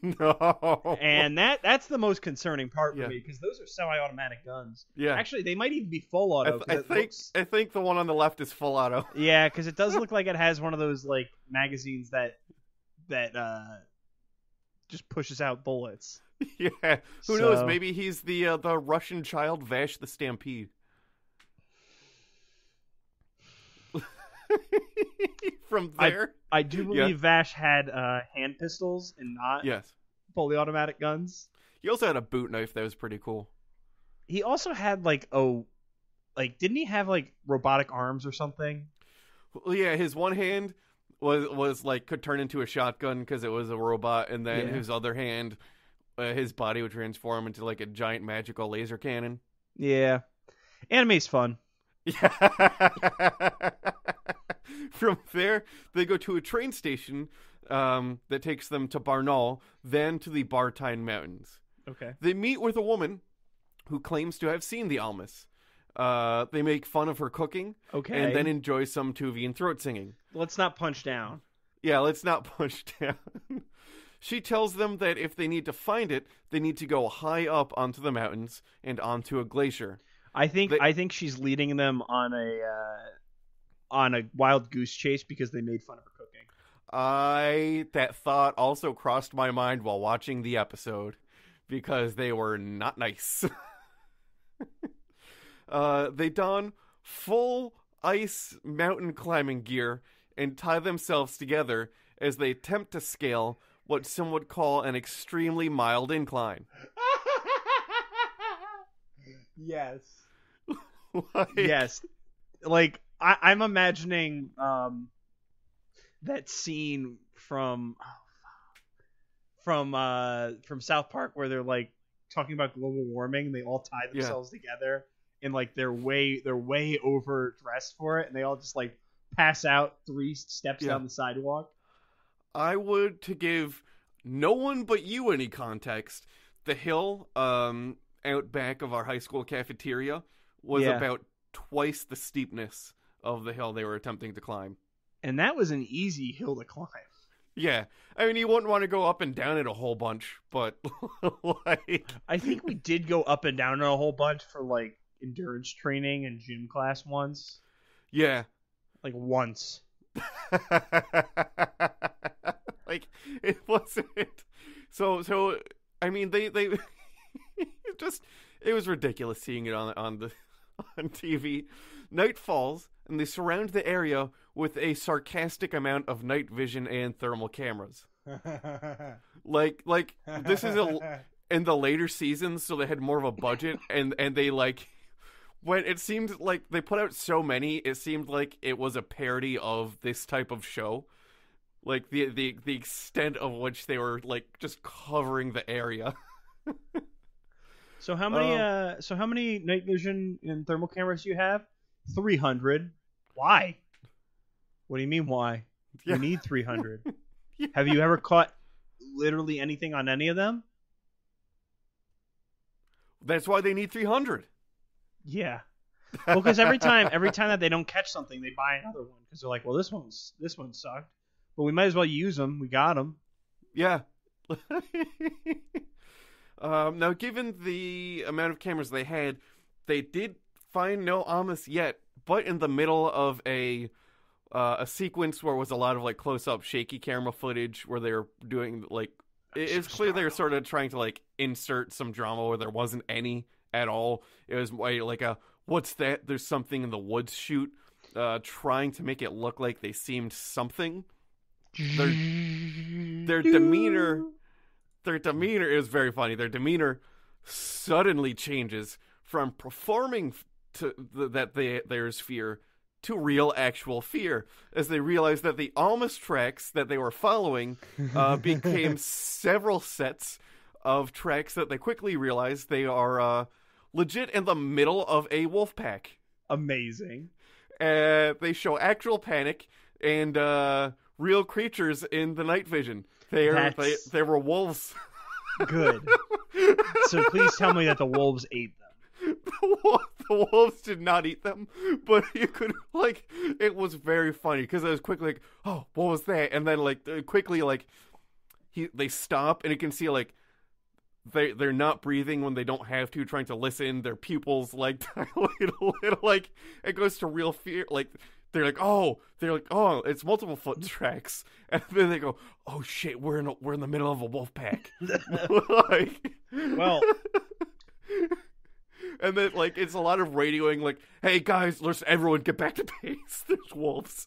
man. No. And that that's the most concerning part for yeah. me, because those are semi-automatic guns. Yeah. Actually, they might even be full auto. I, th I, think, looks... I think the one on the left is full auto. Yeah, because it does look like it has one of those, like, magazines that, that uh, just pushes out bullets. Yeah. Who so... knows? Maybe he's the, uh, the Russian child Vash the Stampede. From there, I, I do believe yeah. Vash had uh, hand pistols and not yes. fully automatic guns. He also had a boot knife that was pretty cool. He also had like oh, like didn't he have like robotic arms or something? Well, yeah, his one hand was was like could turn into a shotgun because it was a robot, and then yeah. his other hand, uh, his body would transform into like a giant magical laser cannon. Yeah, anime's fun. Yeah. From there, they go to a train station um, that takes them to Barnaul, then to the Bartine Mountains. Okay. They meet with a woman who claims to have seen the Almas. Uh, they make fun of her cooking. Okay. And then enjoy some Tuvian throat singing. Let's not punch down. Yeah, let's not punch down. She tells them that if they need to find it, they need to go high up onto the mountains and onto a glacier. I think they... I think she's leading them on a... Uh... on a wild goose chase because they made fun of her cooking. I, that thought also crossed my mind while watching the episode because they were not nice. uh, they don full ice mountain climbing gear and tie themselves together as they attempt to scale what some would call an extremely mild incline. Yes. Like... Yes. Like, I, I'm imagining um, that scene from oh, from uh, from South Park where they're like talking about global warming and they all tie themselves yeah. together and like they're way they're way overdressed for it and they all just like pass out three steps yeah. down the sidewalk. I would to give no one but you any context. The hill um, out back of our high school cafeteria was yeah. about twice the steepness of the hill they were attempting to climb. And that was an easy hill to climb. Yeah. I mean, you wouldn't want to go up and down it a whole bunch, but like... I think we did go up and down it a whole bunch for like endurance training and gym class once. Yeah. Like once. Like, it wasn't... So, so I mean, they... they it just... It was ridiculous seeing it on on the on T V. Night falls, and they surround the area with a sarcastic amount of night vision and thermal cameras. like, like this is a, in the later seasons, so they had more of a budget, and, and they, like, when it seemed like they put out so many, it seemed like it was a parody of this type of show. Like, the, the, the extent of which they were, like, just covering the area. So how many? Um, uh, so how many night vision and thermal cameras do you have? Three hundred. Why? What do you mean why? Yeah. You need three hundred. Yeah. Have you ever caught literally anything on any of them? That's why they need three hundred. Yeah. Well, because every time, every time that they don't catch something, they buy another one because they're like, well, this one's this one sucked, but we might as well use them. We got them. Yeah. Um, now, given the amount of cameras they had, they did find no Almas yet, but in the middle of a uh, a sequence where it was a lot of like close-up, shaky camera footage, where they were doing like it, it's clear they were sort of trying to like insert some drama where there wasn't any at all. It was like a "what's that? There's something in the woods" shoot, uh, trying to make it look like they seemed something. Their their demeanor. Their demeanor is very funny. Their demeanor suddenly changes from performing to the, that they, there's fear to real, actual fear as they realize that the Almas tracks that they were following uh, became several sets of tracks that they quickly realize they are uh, legit in the middle of a wolf pack. Amazing. Uh, they show actual panic and uh, real creatures in the night vision. They are, they, they were wolves. Good. So please tell me that the wolves ate them. The, wolf, the wolves did not eat them, but you could, like, it was very funny because I was quickly like, oh, what was that? And then, like, quickly, like, he they stop and you can see, like, they, they're not breathing when they don't have to, trying to listen. Their pupils, like, dilate a little, like, it goes to real fear, like... They're like, oh, they're like, oh, it's multiple foot tracks, and then they go, oh shit, we're in a, we're in the middle of a wolf pack. Like, well, and then like it's a lot of radioing, like, hey guys, let's everyone get back to base. There's wolves.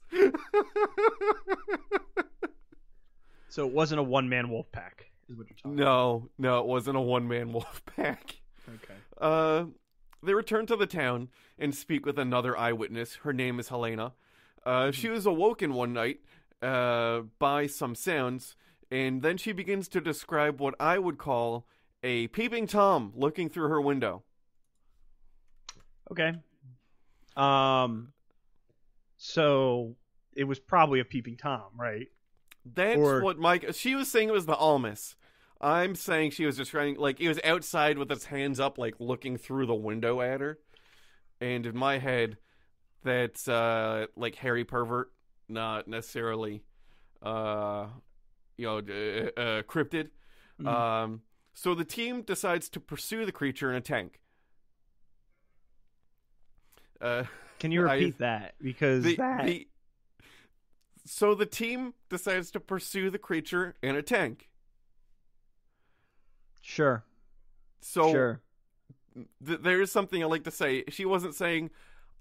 So it wasn't a one man wolf pack, is what you're talking no, about. No, no, it wasn't a one man wolf pack. Okay. Uh. They return to the town and speak with another eyewitness. Her name is Helena. Uh, she was awoken one night uh, by some sounds, and then she begins to describe what I would call a peeping Tom looking through her window. Okay. Um. So it was probably a peeping Tom, right? That's or... what Mike... She was saying it was the Almas. I'm saying she was describing, like, he was outside with his hands up, like, looking through the window at her. And in my head, that's, uh, like, hairy pervert, not necessarily, uh, you know, uh, uh, cryptid. Mm-hmm. Um, so the team decides to pursue the creature in a tank. Uh, Can you repeat I, that? Because the, that... The, so the team decides to pursue the creature in a tank. Sure. So sure. Th there is something I like to say. She wasn't saying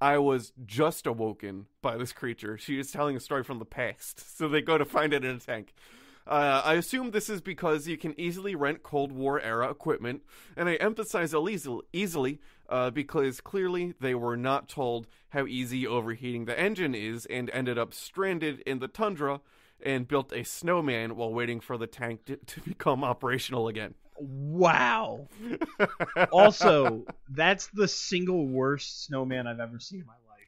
I was just awoken by this creature. She was telling a story from the past. So they go to find it in a tank. Uh, I assume this is because you can easily rent Cold War era equipment. And I emphasize easily uh, because clearly they were not told how easy overheating the engine is and ended up stranded in the tundra and built a snowman while waiting for the tank to, to become operational again. Wow. Also, that's the single worst snowman I've ever seen in my life.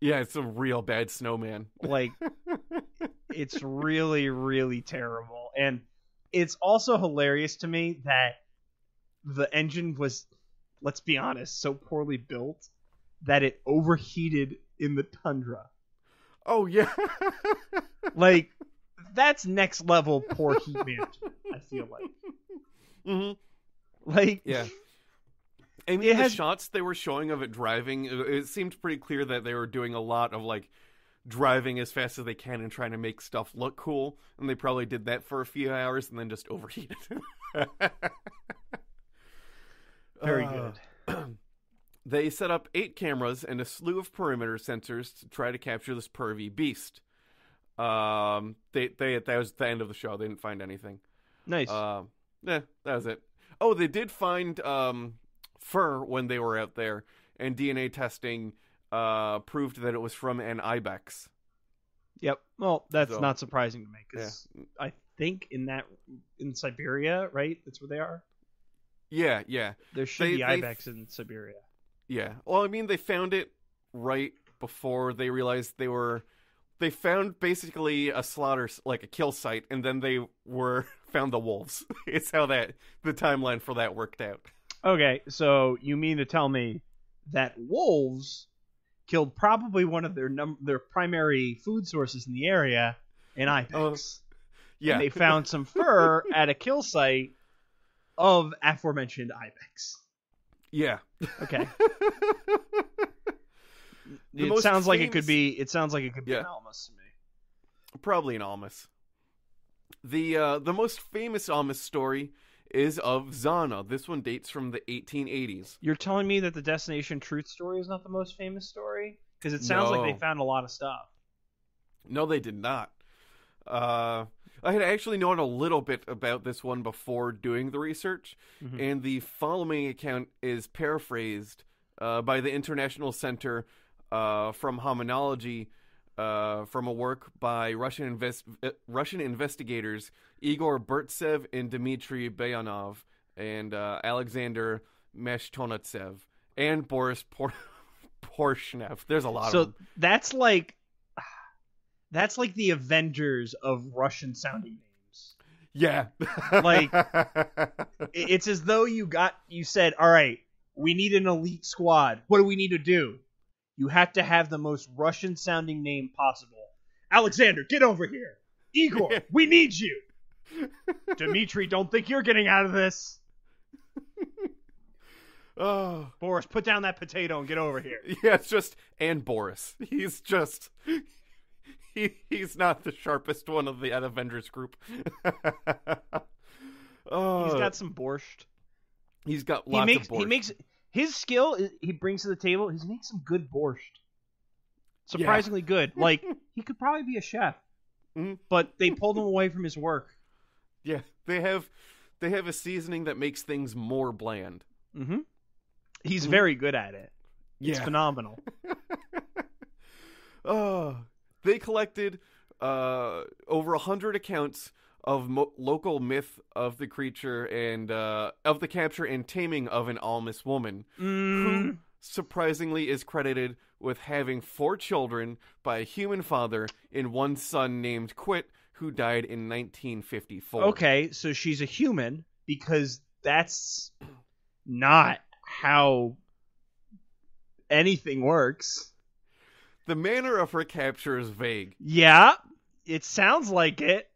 Yeah, it's a real bad snowman. Like, it's really, really terrible. And it's also hilarious to me that the engine was, let's be honest, so poorly built that it overheated in the tundra. Oh, yeah. Like, that's next level poor heat management, I feel like. Mm-hmm. Like, yeah. I mean, the has... shots they were showing of it driving, it seemed pretty clear that they were doing a lot of, like, driving as fast as they can and trying to make stuff look cool. And they probably did that for a few hours and then just overheated. Very uh... good. They set up eight cameras and a slew of perimeter sensors to try to capture this pervy beast. Um, they, they that was the end of the show. They didn't find anything. Nice. Um, uh, yeah, that was it. Oh, they did find um fur when they were out there, and D N A testing uh proved that it was from an ibex. Yep. Well, that's so, not surprising to me because yeah. I think in that in Siberia, right? That's where they are. Yeah, yeah. There should they, be ibex they... in Siberia. Yeah. Well, I mean, they found it right before they realized they were... They found basically a slaughter, like a kill site, and then they were found the wolves. It's how that the timeline for that worked out. Okay, so you mean to tell me that wolves killed probably one of their num- their primary food sources in the area, an ibex. Uh, yeah. And they found some fur at a kill site of aforementioned ibex. Yeah. Okay. it sounds famous... like it could be. It sounds like it could be yeah. an Almas to me. Probably an Almas. The uh, the most famous Almas story is of Zana. This one dates from the eighteen eighties. You're telling me that the Destination Truth story is not the most famous story? Because it sounds no. like they found a lot of stuff. No, they did not. Uh, I had actually known a little bit about this one before doing the research, mm-hmm. and the following account is paraphrased uh, by the International Center uh, from Hominology uh, from a work by Russian invest uh, Russian investigators Igor Burtsev and Dmitry Bayanov and uh, Alexander Meshtonatsev and Boris Por- Porshnev. There's a lot so of them. So that's like... That's like the Avengers of Russian-sounding names. Yeah. Like, it's as though you got, you said, all right, we need an elite squad. What do we need to do? You have to have the most Russian-sounding name possible. Alexander, get over here. Igor, we need you. Dmitri, don't think you're getting out of this. Oh, Boris, put down that potato and get over here. Yeah, it's just, and Boris. He's just... He he's not the sharpest one of the Avengers group. oh. He's got some borscht. He's got lots he makes, of borscht. He makes his skill he brings to the table. He makes some good borscht, surprisingly yeah. good. Like he could probably be a chef, mm-hmm. but they pulled him away from his work. Yeah, they have they have a seasoning that makes things more bland. Mm-hmm. He's mm-hmm. very good at it. Yeah. It's phenomenal. oh. They collected uh, over a hundred accounts of mo- local myth of the creature and uh, of the capture and taming of an Almas woman, mm. who surprisingly is credited with having four children by a human father and one son named Quit, who died in nineteen fifty-four. Okay, so she's a human because that's not how anything works. The manner of her capture is vague. Yeah, it sounds like it.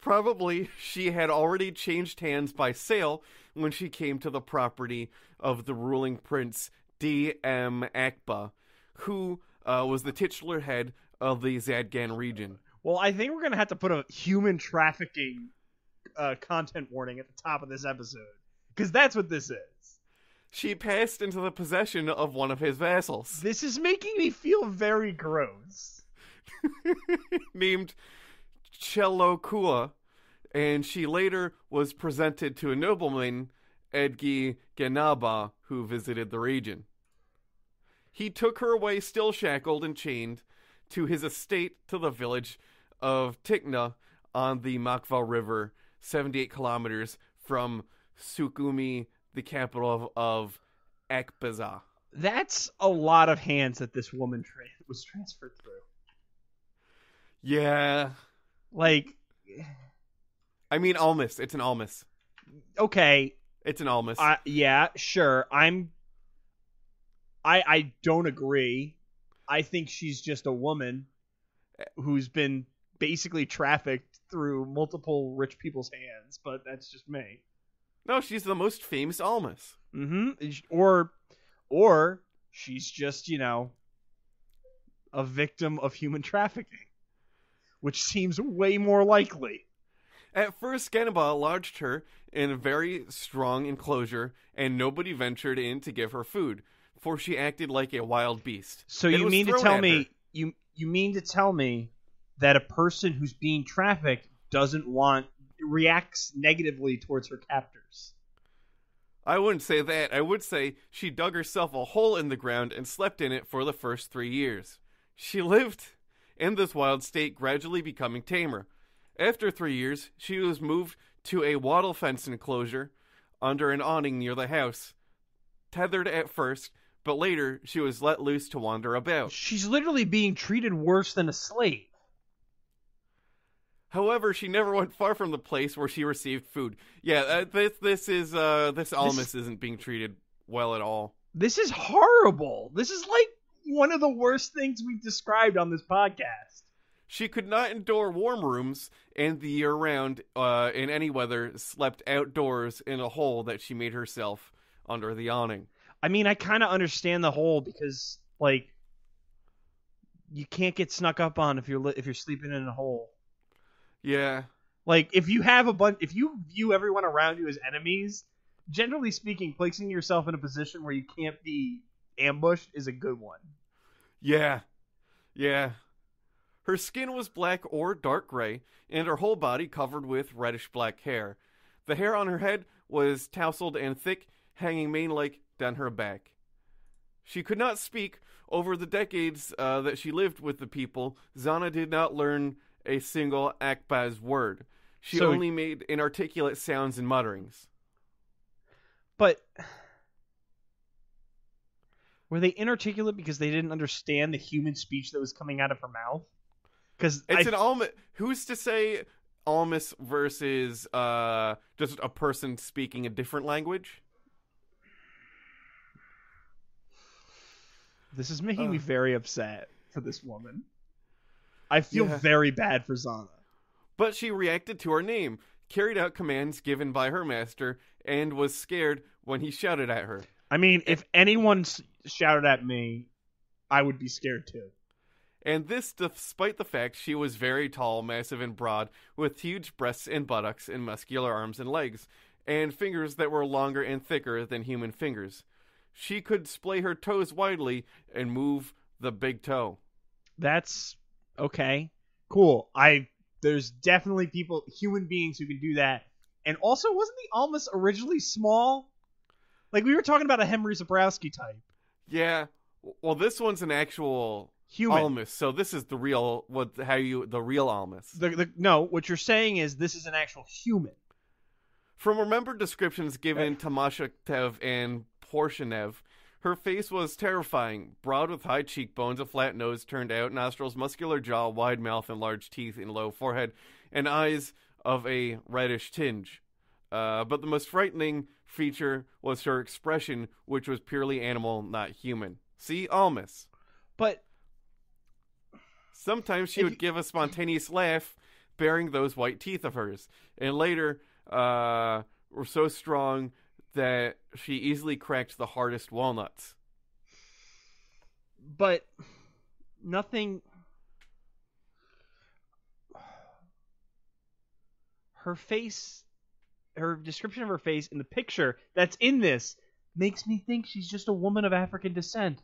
Probably she had already changed hands by sale when she came to the property of the ruling prince D M Akba, who uh, was the titular head of the Zadgan region. Well, I think we're going to have to put a human trafficking uh, content warning at the top of this episode, because that's what this is. She passed into the possession of one of his vassals. This is making me feel very gross. Named Chelokua, and she later was presented to a nobleman, Edgi Genaba, who visited the region. He took her away, still shackled and chained, to his estate to the village of Tikna on the Makva River, seventy-eight kilometers from Sukhumi, the capital of, of Akbaza. That's a lot of hands that this woman tra- was transferred through. Yeah. Like. I mean, Almas. It's an Almas. Okay. It's an Almas. Uh, yeah, sure. I'm. I I don't agree. I think she's just a woman who's been basically trafficked through multiple rich people's hands, but that's just me. No, she's the most famous Almas. Mm-hmm. Or, or she's just, you know, a victim of human trafficking, which seems way more likely. At first, Genaba lodged her in a very strong enclosure, and nobody ventured in to give her food, for she acted like a wild beast. So you mean to tell me you you mean to tell me that a person who's being trafficked doesn't want reacts negatively towards her captors? I wouldn't say that. I would say she dug herself a hole in the ground and slept in it for the first three years. She lived in this wild state, gradually becoming tamer. After three years, she was moved to a wattle fence enclosure under an awning near the house. Tethered at first, but later she was let loose to wander about. She's literally being treated worse than a slave. However, she never went far from the place where she received food. Yeah, uh, this this is uh, this Almas isn't being treated well at all. This is horrible. This is like one of the worst things we've described on this podcast. She could not endure warm rooms, and the year round, uh, in any weather, slept outdoors in a hole that she made herself under the awning. I mean, I kind of understand the hole because, like, you can't get snuck up on if you're li if you're sleeping in a hole. Yeah. Like, if you have a bunch, if you view everyone around you as enemies, generally speaking, placing yourself in a position where you can't be ambushed is a good one. Yeah. Yeah. Her skin was black or dark gray, and her whole body covered with reddish black hair. The hair on her head was tousled and thick, hanging mane-like down her back. She could not speak. Over the decades uh, that she lived with the people, Zana did not learn a single Akba's word. She so, only made inarticulate sounds and mutterings. But were they inarticulate because they didn't understand the human speech that was coming out of her mouth? Because it's I... an Almas. Who's to say Almas versus uh, just a person speaking a different language? This is making uh, me very upset for this woman. I feel yeah. very bad for Zana. But she reacted to her name, carried out commands given by her master, and was scared when he shouted at her. I mean, if anyone shouted at me, I would be scared too. And this despite the fact she was very tall, massive, and broad, with huge breasts and buttocks and muscular arms and legs, and fingers that were longer and thicker than human fingers. She could splay her toes widely and move the big toe. That's okay. Cool. I there's definitely people, human beings, who can do that. And also, wasn't the Almas originally small? Like, we were talking about a Henry Zebrowski type. Yeah. Well, this one's an actual human Almas, so this is the real what how you the real Almas. The, the, no, what you're saying is this is an actual human. From remembered descriptions given to Mashaktev and Portionev, her face was terrifying, broad with high cheekbones, a flat nose turned out, nostrils, muscular jaw, wide mouth, and large teeth and low forehead, and eyes of a reddish tinge. Uh, but the most frightening feature was her expression, which was purely animal, not human. See, Almas. But sometimes she would give a spontaneous laugh, bearing those white teeth of hers, and later uh, were so strong that she easily cracked the hardest walnuts. But nothing. Her face, her description of her face in the picture that's in this makes me think she's just a woman of African descent.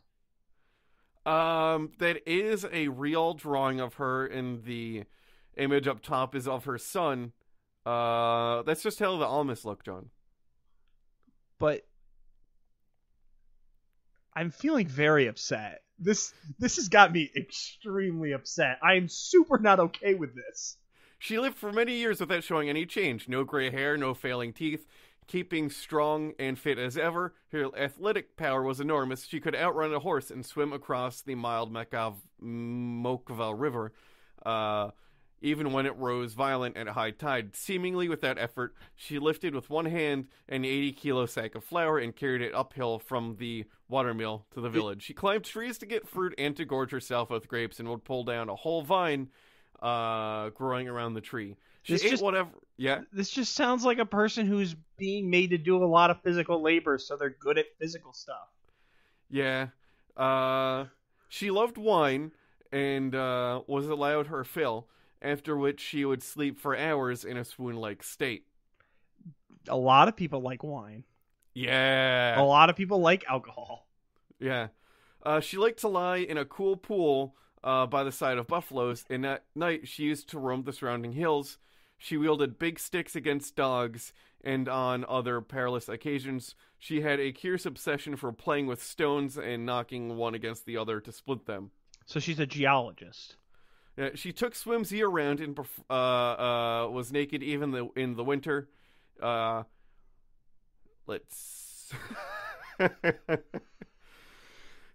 Um, that is a real drawing of her, and the image up top is of her son. Uh, that's just how the Almas look, John. But I'm feeling very upset. This this has got me extremely upset. I am super not okay with this. She lived for many years without showing any change. No gray hair, no failing teeth, keeping strong and fit as ever. Her athletic power was enormous. She could outrun a horse and swim across the mild Mokva River, uh, even when it rose violent at high tide. Seemingly without effort, she lifted with one hand an eighty kilo sack of flour and carried it uphill from the watermill to the village. She climbed trees to get fruit and to gorge herself with grapes, and would pull down a whole vine uh, growing around the tree. She this ate just, whatever. Yeah. This just sounds like a person who's being made to do a lot of physical labor, so they're good at physical stuff. Yeah. Uh, she loved wine and uh, was allowed her fill, after which she would sleep for hours in a swoon-like state. A lot of people like wine. Yeah. A lot of people like alcohol. Yeah. Uh, she liked to lie in a cool pool uh, by the side of buffaloes, and at night she used to roam the surrounding hills. She wielded big sticks against dogs, and on other perilous occasions, she had a curious obsession for playing with stones and knocking one against the other to split them. So she's a geologist. Yeah, she took swims year-round and uh, uh, was naked even the, in the winter. Uh, let's...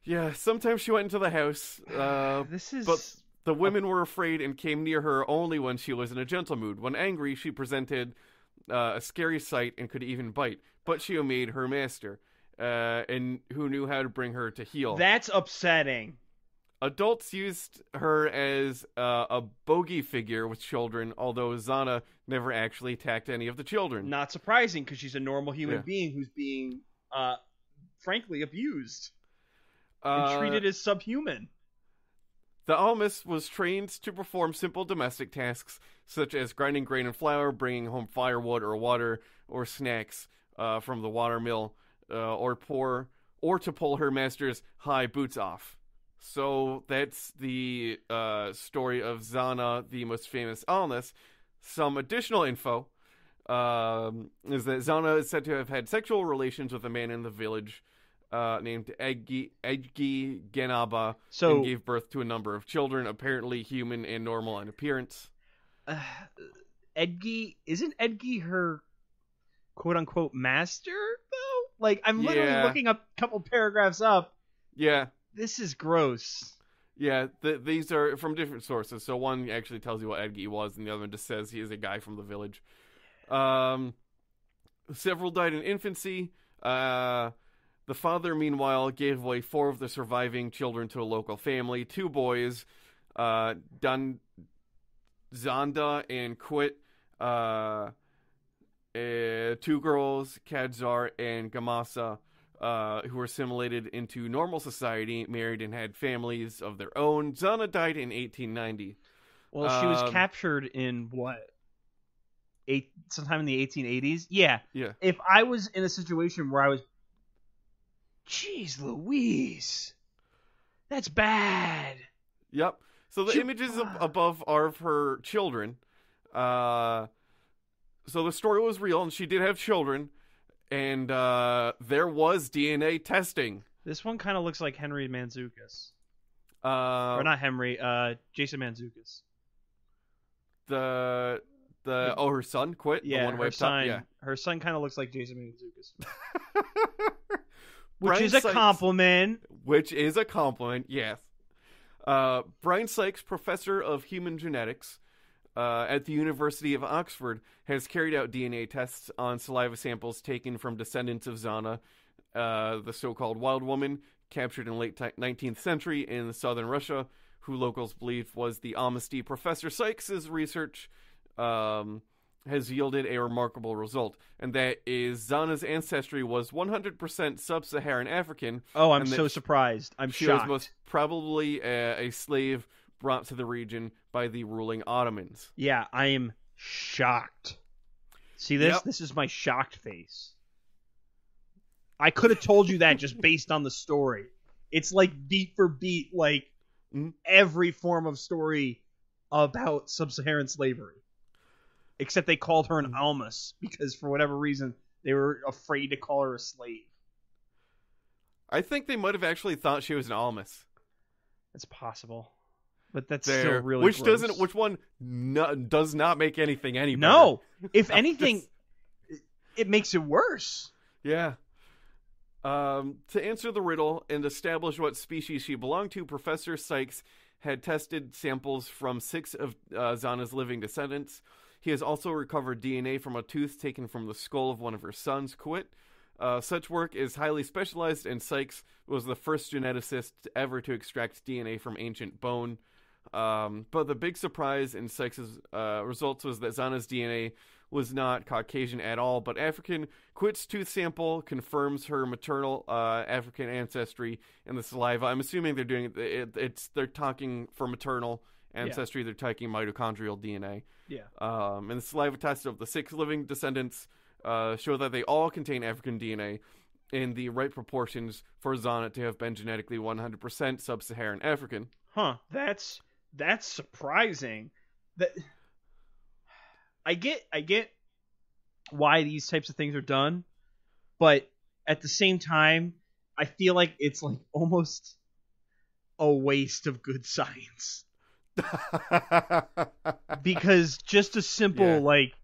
Yeah, sometimes she went into the house, uh, this is... but the women were afraid and came near her only when she was in a gentle mood. When angry, she presented uh, a scary sight and could even bite, but she obeyed her master, uh, and who knew how to bring her to heel. That's upsetting. Adults used her as uh, a bogey figure with children, although Zana never actually attacked any of the children. Not surprising, because she's a normal human yeah. being who's being, uh, frankly, abused. And treated as subhuman. Uh, the Almas was trained to perform simple domestic tasks, such as grinding grain and flour, bringing home firewood or water or snacks uh, from the watermill, uh, or pour or to pull her master's high boots off. So that's the uh, story of Zana, the most famous Almas. Some additional info um, is that Zana is said to have had sexual relations with a man in the village. Uh, named Edgi Edgi Genaba, so, and gave birth to a number of children, apparently human and normal in appearance. Uh, Edgi, isn't Edgi her quote-unquote master, though? Like, I'm literally yeah. looking up a couple paragraphs up. Yeah. This is gross. Yeah, th these are from different sources, so one actually tells you what Edgi was, and the other one just says he is a guy from the village. Um, several died in infancy. Uh... The father, meanwhile, gave away four of the surviving children to a local family. Two boys, uh, Dan Zanda and Quit. Uh, uh, two girls, Kadzar and Gamasa, uh, who were assimilated into normal society, married and had families of their own. Zana died in eighteen ninety. Well, um, she was captured in what? Eight, sometime in the eighteen eighties? Yeah. Yeah. If I was in a situation where I was... Jeez Louise. That's bad. Yep. So the she, images uh, above are of her children. Uh, so the story was real, and she did have children, and uh, there was D N A testing. This one kind of looks like Henry Mantzoukas. Uh, or not Henry, uh, Jason Mantzoukas. The... The, oh, her son quit? Yeah, the one her, son, yeah. her son kind of looks like Jason Mantzoukas. Which Brian is Sykes, a compliment. Which is a compliment, yes. Uh, Brian Sykes, professor of human genetics uh, at the University of Oxford, has carried out D N A tests on saliva samples taken from descendants of Zana, uh, the so-called wild woman, captured in late nineteenth century in southern Russia, who locals believed was the Amnesty. Professor Sykes' research um, has yielded a remarkable result, and that is Zana's ancestry was one hundred percent sub-Saharan African. Oh, I'm so surprised. I'm she shocked. She was most probably a, a slave brought to the region by the ruling Ottomans. Yeah, I am shocked. See this? Yep. This is my shocked face. I could have told you that just based on the story. It's like beat for beat, like mm-hmm. every form of story about sub-Saharan slavery. Except they called her an Almas, because for whatever reason, they were afraid to call her a slave. I think they might have actually thought she was an Almas. That's possible. But that's there. Still really Which gross. Doesn't, which one no, does not make anything any better. No! If anything, just... it makes it worse. Yeah. Um, to answer the riddle and establish what species she belonged to, Professor Sykes had tested samples from six of uh, Zana's living descendants. He has also recovered D N A from a tooth taken from the skull of one of her sons, Quit. Uh, such work is highly specialized, and Sykes was the first geneticist ever to extract D N A from ancient bone. Um, but the big surprise in Sykes' uh, results was that Zana's D N A was not Caucasian at all, but African. Quit's tooth sample confirms her maternal uh, African ancestry in the saliva. I'm assuming they're doing it, it's they're talking for maternal ancestry. Yeah. They're taking mitochondrial D N A. Yeah. Um, and the saliva test of the six living descendants uh, show that they all contain African D N A in the right proportions for Zana to have been genetically one hundred percent sub-Saharan African. Huh. That's that's surprising. That I get. I get why these types of things are done, but at the same time, I feel like it's like almost a waste of good science. Because just a simple yeah. like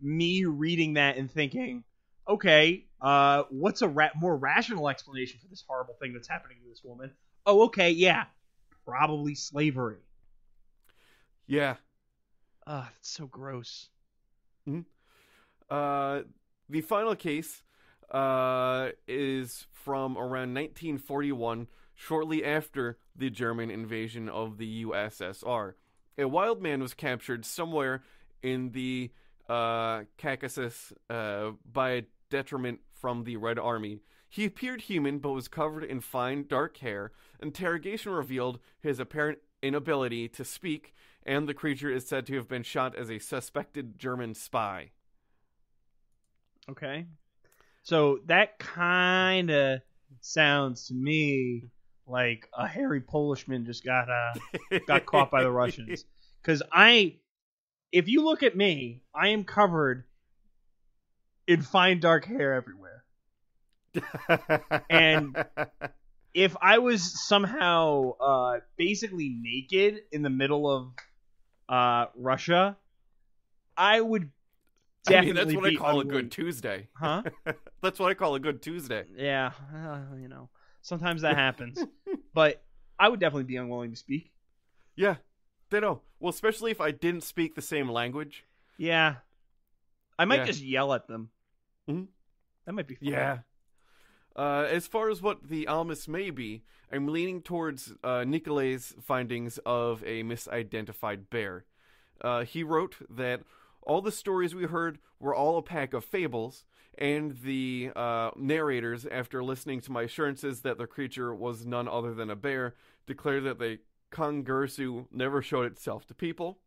me reading that and thinking, okay, uh, what's a ra- more rational explanation for this horrible thing that's happening to this woman? Oh, okay, yeah, probably slavery. Yeah. Ah, that's so gross. Mm-hmm. Uh, the final case uh, is from around nineteen forty-one, shortly after the German invasion of the U S S R. A wild man was captured somewhere in the uh, Caucasus uh, by a detriment from the Red Army. He appeared human but was covered in fine dark hair. Interrogation revealed his apparent inability to speak, and the creature is said to have been shot as a suspected German spy. Okay. So that kind of sounds to me like a hairy Polishman just got uh, got caught by the Russians. Because I, if you look at me, I am covered in fine dark hair everywhere. And if I was somehow uh, basically naked in the middle of uh, Russia, I would definitely I mean, that's what I call unwilling. a good Tuesday. Huh? That's what I call a good Tuesday. Yeah, uh, you know, sometimes that happens. But I would definitely be unwilling to speak. Yeah, they don't. Well, especially if I didn't speak the same language. Yeah. I might yeah. just yell at them. Mm-hmm. That might be fun. Yeah. Uh, as far as what the Almas may be, I'm leaning towards uh, Nikolay's findings of a misidentified bear. Uh, he wrote that all the stories we heard were all a pack of fables, and the uh, narrators, after listening to my assurances that the creature was none other than a bear, declared that the Kangaroo never showed itself to people,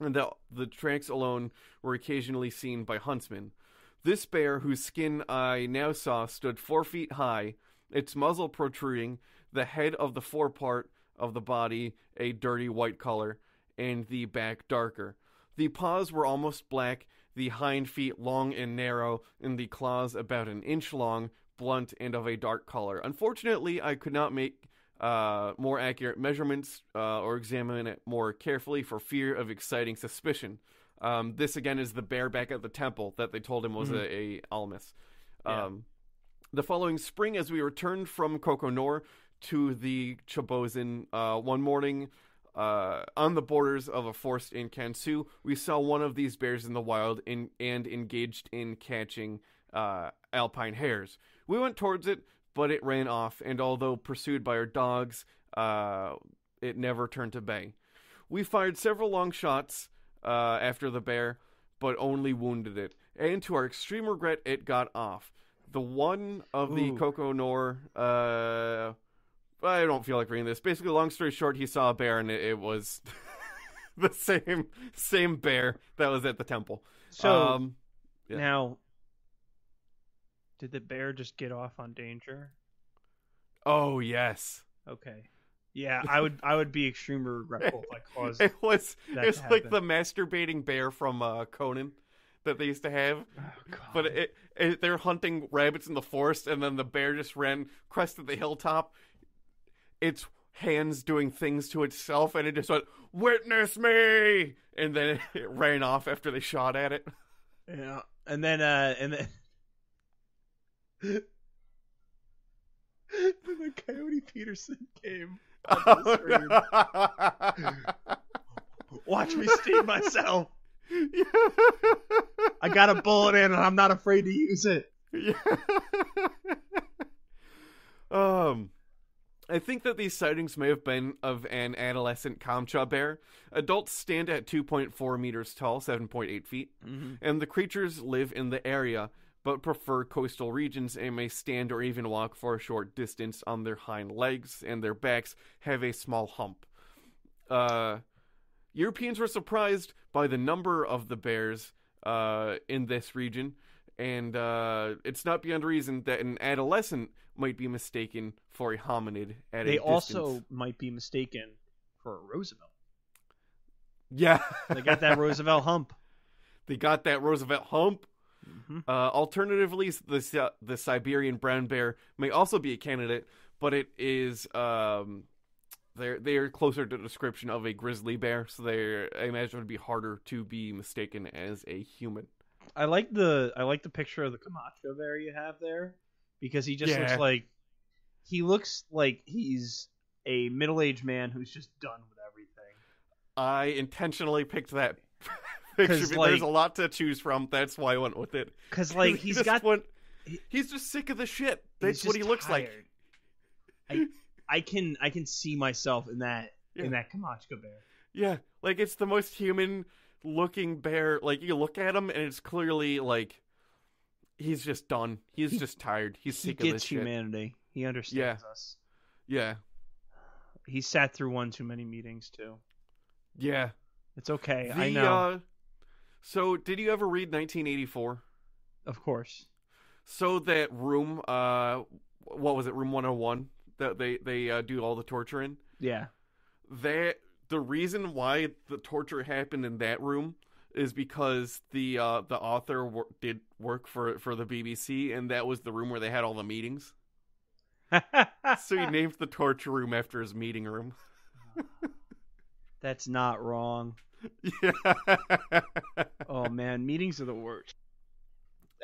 and that the tracks alone were occasionally seen by huntsmen. This bear, whose skin I now saw, stood four feet high, its muzzle protruding, the head of the forepart of the body a dirty white color, and the back darker. The paws were almost black, the hind feet long and narrow, and the claws about an inch long, blunt, and of a dark color. Unfortunately, I could not make uh, more accurate measurements uh, or examine it more carefully for fear of exciting suspicion. Um, this, again, is the bear back at the temple that they told him was mm-hmm. a, a Almas. Um, yeah. The following spring, as we returned from Kokonor to the Chobozin uh, one morning uh, on the borders of a forest in Kansu, we saw one of these bears in the wild in, and engaged in catching uh, alpine hares. We went towards it, but it ran off, and although pursued by our dogs, uh, it never turned to bay. We fired several long shots Uh, after the bear, but only wounded it. And to our extreme regret, it got off. The one of the Ooh. Kokonor, uh, I don't feel like reading this. Basically, long story short, he saw a bear, and it, it was the same same bear that was at the temple. So, um, yeah. Now, did the bear just get off on danger? Oh, yes. Okay. Yeah, I would I would be extremely regretful if I caused it was, that It's to like the masturbating bear from uh, Conan that they used to have. Oh, God. But it, it, they're hunting rabbits in the forest, and then the bear just ran, crested the hilltop, its hands doing things to itself, and it just went, "Witness me!" And then it, it ran off after they shot at it. Yeah, and then... Uh, and then... the Coyote Peterson came. Oh, no. Watch me steam myself. Yeah. I got a bullet in, and I'm not afraid to use it. Yeah. um, I think that these sightings may have been of an adolescent Kamcha bear. Adults stand at two point four meters tall, seven point eight feet, mm-hmm. and the creatures live in the area, but prefer coastal regions and may stand or even walk for a short distance on their hind legs, and their backs have a small hump. Uh, Europeans were surprised by the number of the bears uh, in this region, and uh, it's not beyond reason that an adolescent might be mistaken for a hominid at they a distance. They also might be mistaken for a Roosevelt. Yeah. They got that Roosevelt hump. They got that Roosevelt hump. Mm-hmm. Uh, alternatively, the uh, the Siberian brown bear may also be a candidate, but it is um, they're they are closer to the description of a grizzly bear, so they I imagine it would be harder to be mistaken as a human. I like the I like the picture of the Camacho bear you have there, because he just yeah. looks like he looks like he's a middle aged man who's just done with everything. I intentionally picked that. Picture, like, there's a lot to choose from. That's why I went with it. Because like he's he got, went, he's just sick of the shit. That's what he looks tired. like. I, I can, I can see myself in that, yeah. in that Kamachka bear. Yeah, like it's the most human-looking bear. Like you look at him, and it's clearly like he's just done. He's he, just tired. He's sick he of this shit. He gets humanity. He understands yeah. us. Yeah. He sat through one too many meetings too. Yeah, it's okay. The, I know. Uh, So, did you ever read nineteen eighty-four? Of course. So that room, uh, what was it, room one oh one, that they, they uh, do all the torture in? Yeah. That, the reason why the torture happened in that room is because the uh, the author wor- did work for, for the B B C, and that was the room where they had all the meetings. So he named the torture room after his meeting room. That's not wrong. Yeah. Oh man, meetings are the worst.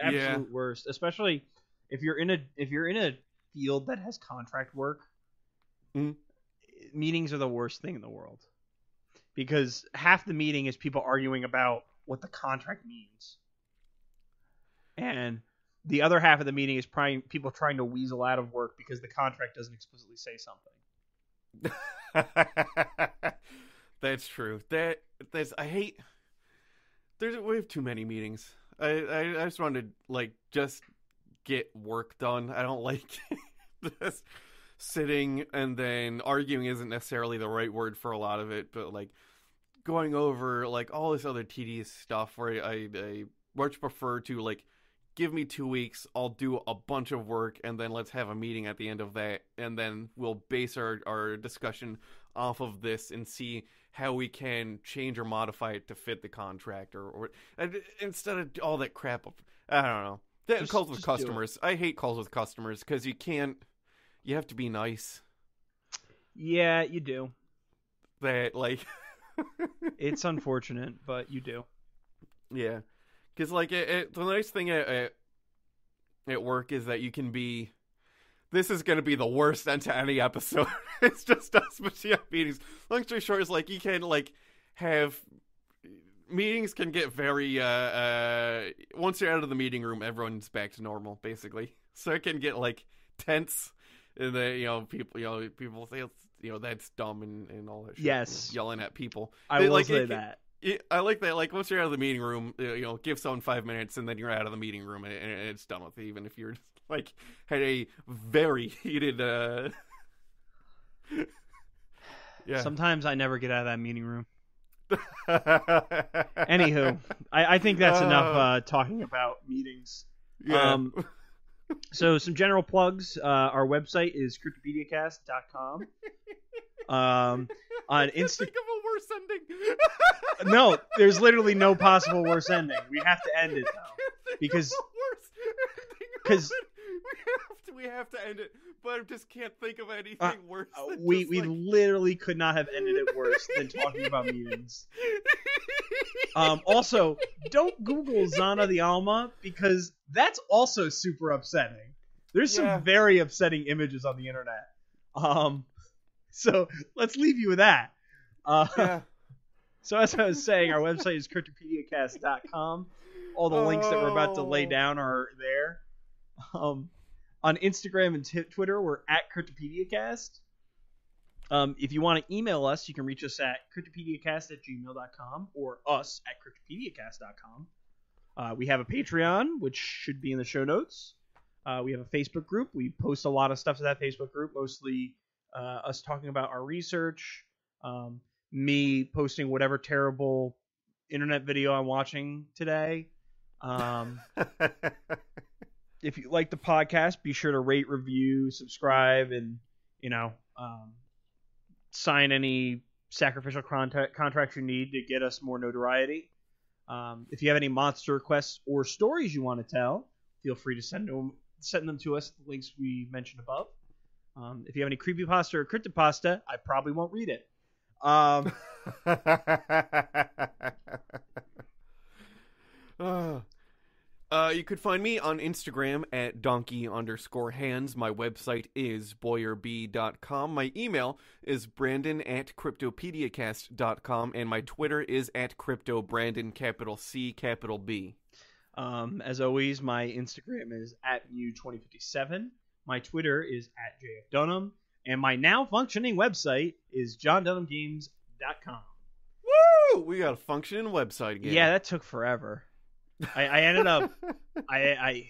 Absolute yeah. worst, especially if you're in a if you're in a field that has contract work. Mm. Meetings are the worst thing in the world, because half the meeting is people arguing about what the contract means, and the other half of the meeting is prying, people trying to weasel out of work because the contract doesn't explicitly say something. That's true. That that's I hate. There's we have too many meetings. I, I, I just wanted to like just get work done. I don't like this sitting and then arguing isn't necessarily the right word for a lot of it, but like going over like all this other tedious stuff where I, I, I much prefer to like give me two weeks. I'll do a bunch of work and then let's have a meeting at the end of that, and then we'll base our our discussion off of this and see how we can change or modify it to fit the contract, or, or instead of all that crap. I don't know. That just, calls with customers. I hate calls with customers because you can't. You have to be nice. Yeah, you do. That like, it's unfortunate, but you do. Yeah, because like it, it, the nice thing at, at at work is that you can be. This is going to be the worst end to any episode. It's just us meetings. Long story short, is like you can like have meetings can get very uh, uh, once you're out of the meeting room, everyone's back to normal basically. So it can get like tense, and then you know people, you know people say you know that's dumb and, and all that shit. Yes, you know, yelling at people. I they, will like, say it, that. It, I like that. Like once you're out of the meeting room, you know, give someone five minutes, and then you're out of the meeting room, and, and it's done with it, even if you're. Like, had a very heated, uh... yeah. Sometimes I never get out of that meeting room. Anywho, I, I think that's uh, enough uh, talking about meetings. Yeah. Um, so, some general plugs. Uh, our website is cryptopediacast dot com. Um, on Insta- think of a worse ending. No, there's literally no possible worse ending. We have to end it, though. Because... Because... We have to end it, but I just can't think of anything uh, worse. Than we just, we like... literally could not have ended it worse than talking about meetings. Um, also, don't Google Zana the Alma, because that's also super upsetting. There's some yeah. very upsetting images on the internet. Um, so let's leave you with that. Uh, yeah. So as I was saying, our website is cryptopediacast dot com. All the oh. links that we're about to lay down are there. Um, on Instagram and t- Twitter, we're at CryptopediaCast. Um, if you want to email us, you can reach us at cryptopediacast at gmail dot com or us at cryptopediacast dot com. Uh, we have a Patreon, which should be in the show notes. Uh, we have a Facebook group. We post a lot of stuff to that Facebook group, mostly uh, us talking about our research, um, me posting whatever terrible internet video I'm watching today. Um, if you like the podcast, be sure to rate, review, subscribe, and, you know, um, sign any sacrificial contact, contracts you need to get us more notoriety. Um, if you have any monster requests or stories you want to tell, feel free to send them, send them to us at the links we mentioned above. Um, if you have any creepypasta or cryptopasta, I probably won't read it. Um, uh, you could find me on Instagram at donkey underscore hands. My website is boyer b dot com. My email is brandon at cryptopediacast dot com. And my Twitter is at cryptobrandon, capital C, capital B. Um, as always, my Instagram is at mew twenty fifty-seven. My Twitter is at jfdunham. And my now functioning website is john dunham games dot com. Woo! We got a functioning website again. Yeah, that took forever. I, I ended up... I, I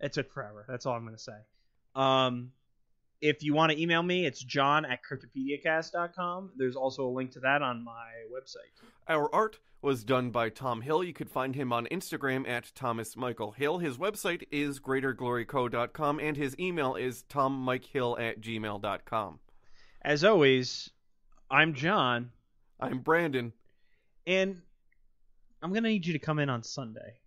It took forever. That's all I'm going to say. Um, if you want to email me, it's john at cryptopediacast dot com. There's also a link to that on my website. Our art was done by Tom Hill. You could find him on Instagram at Thomas Michael Hill. His website is greater glory co dot com, and his email is tom mike hill at gmail dot com. As always, I'm John. I'm Brandon. And I'm going to need you to come in on Sunday.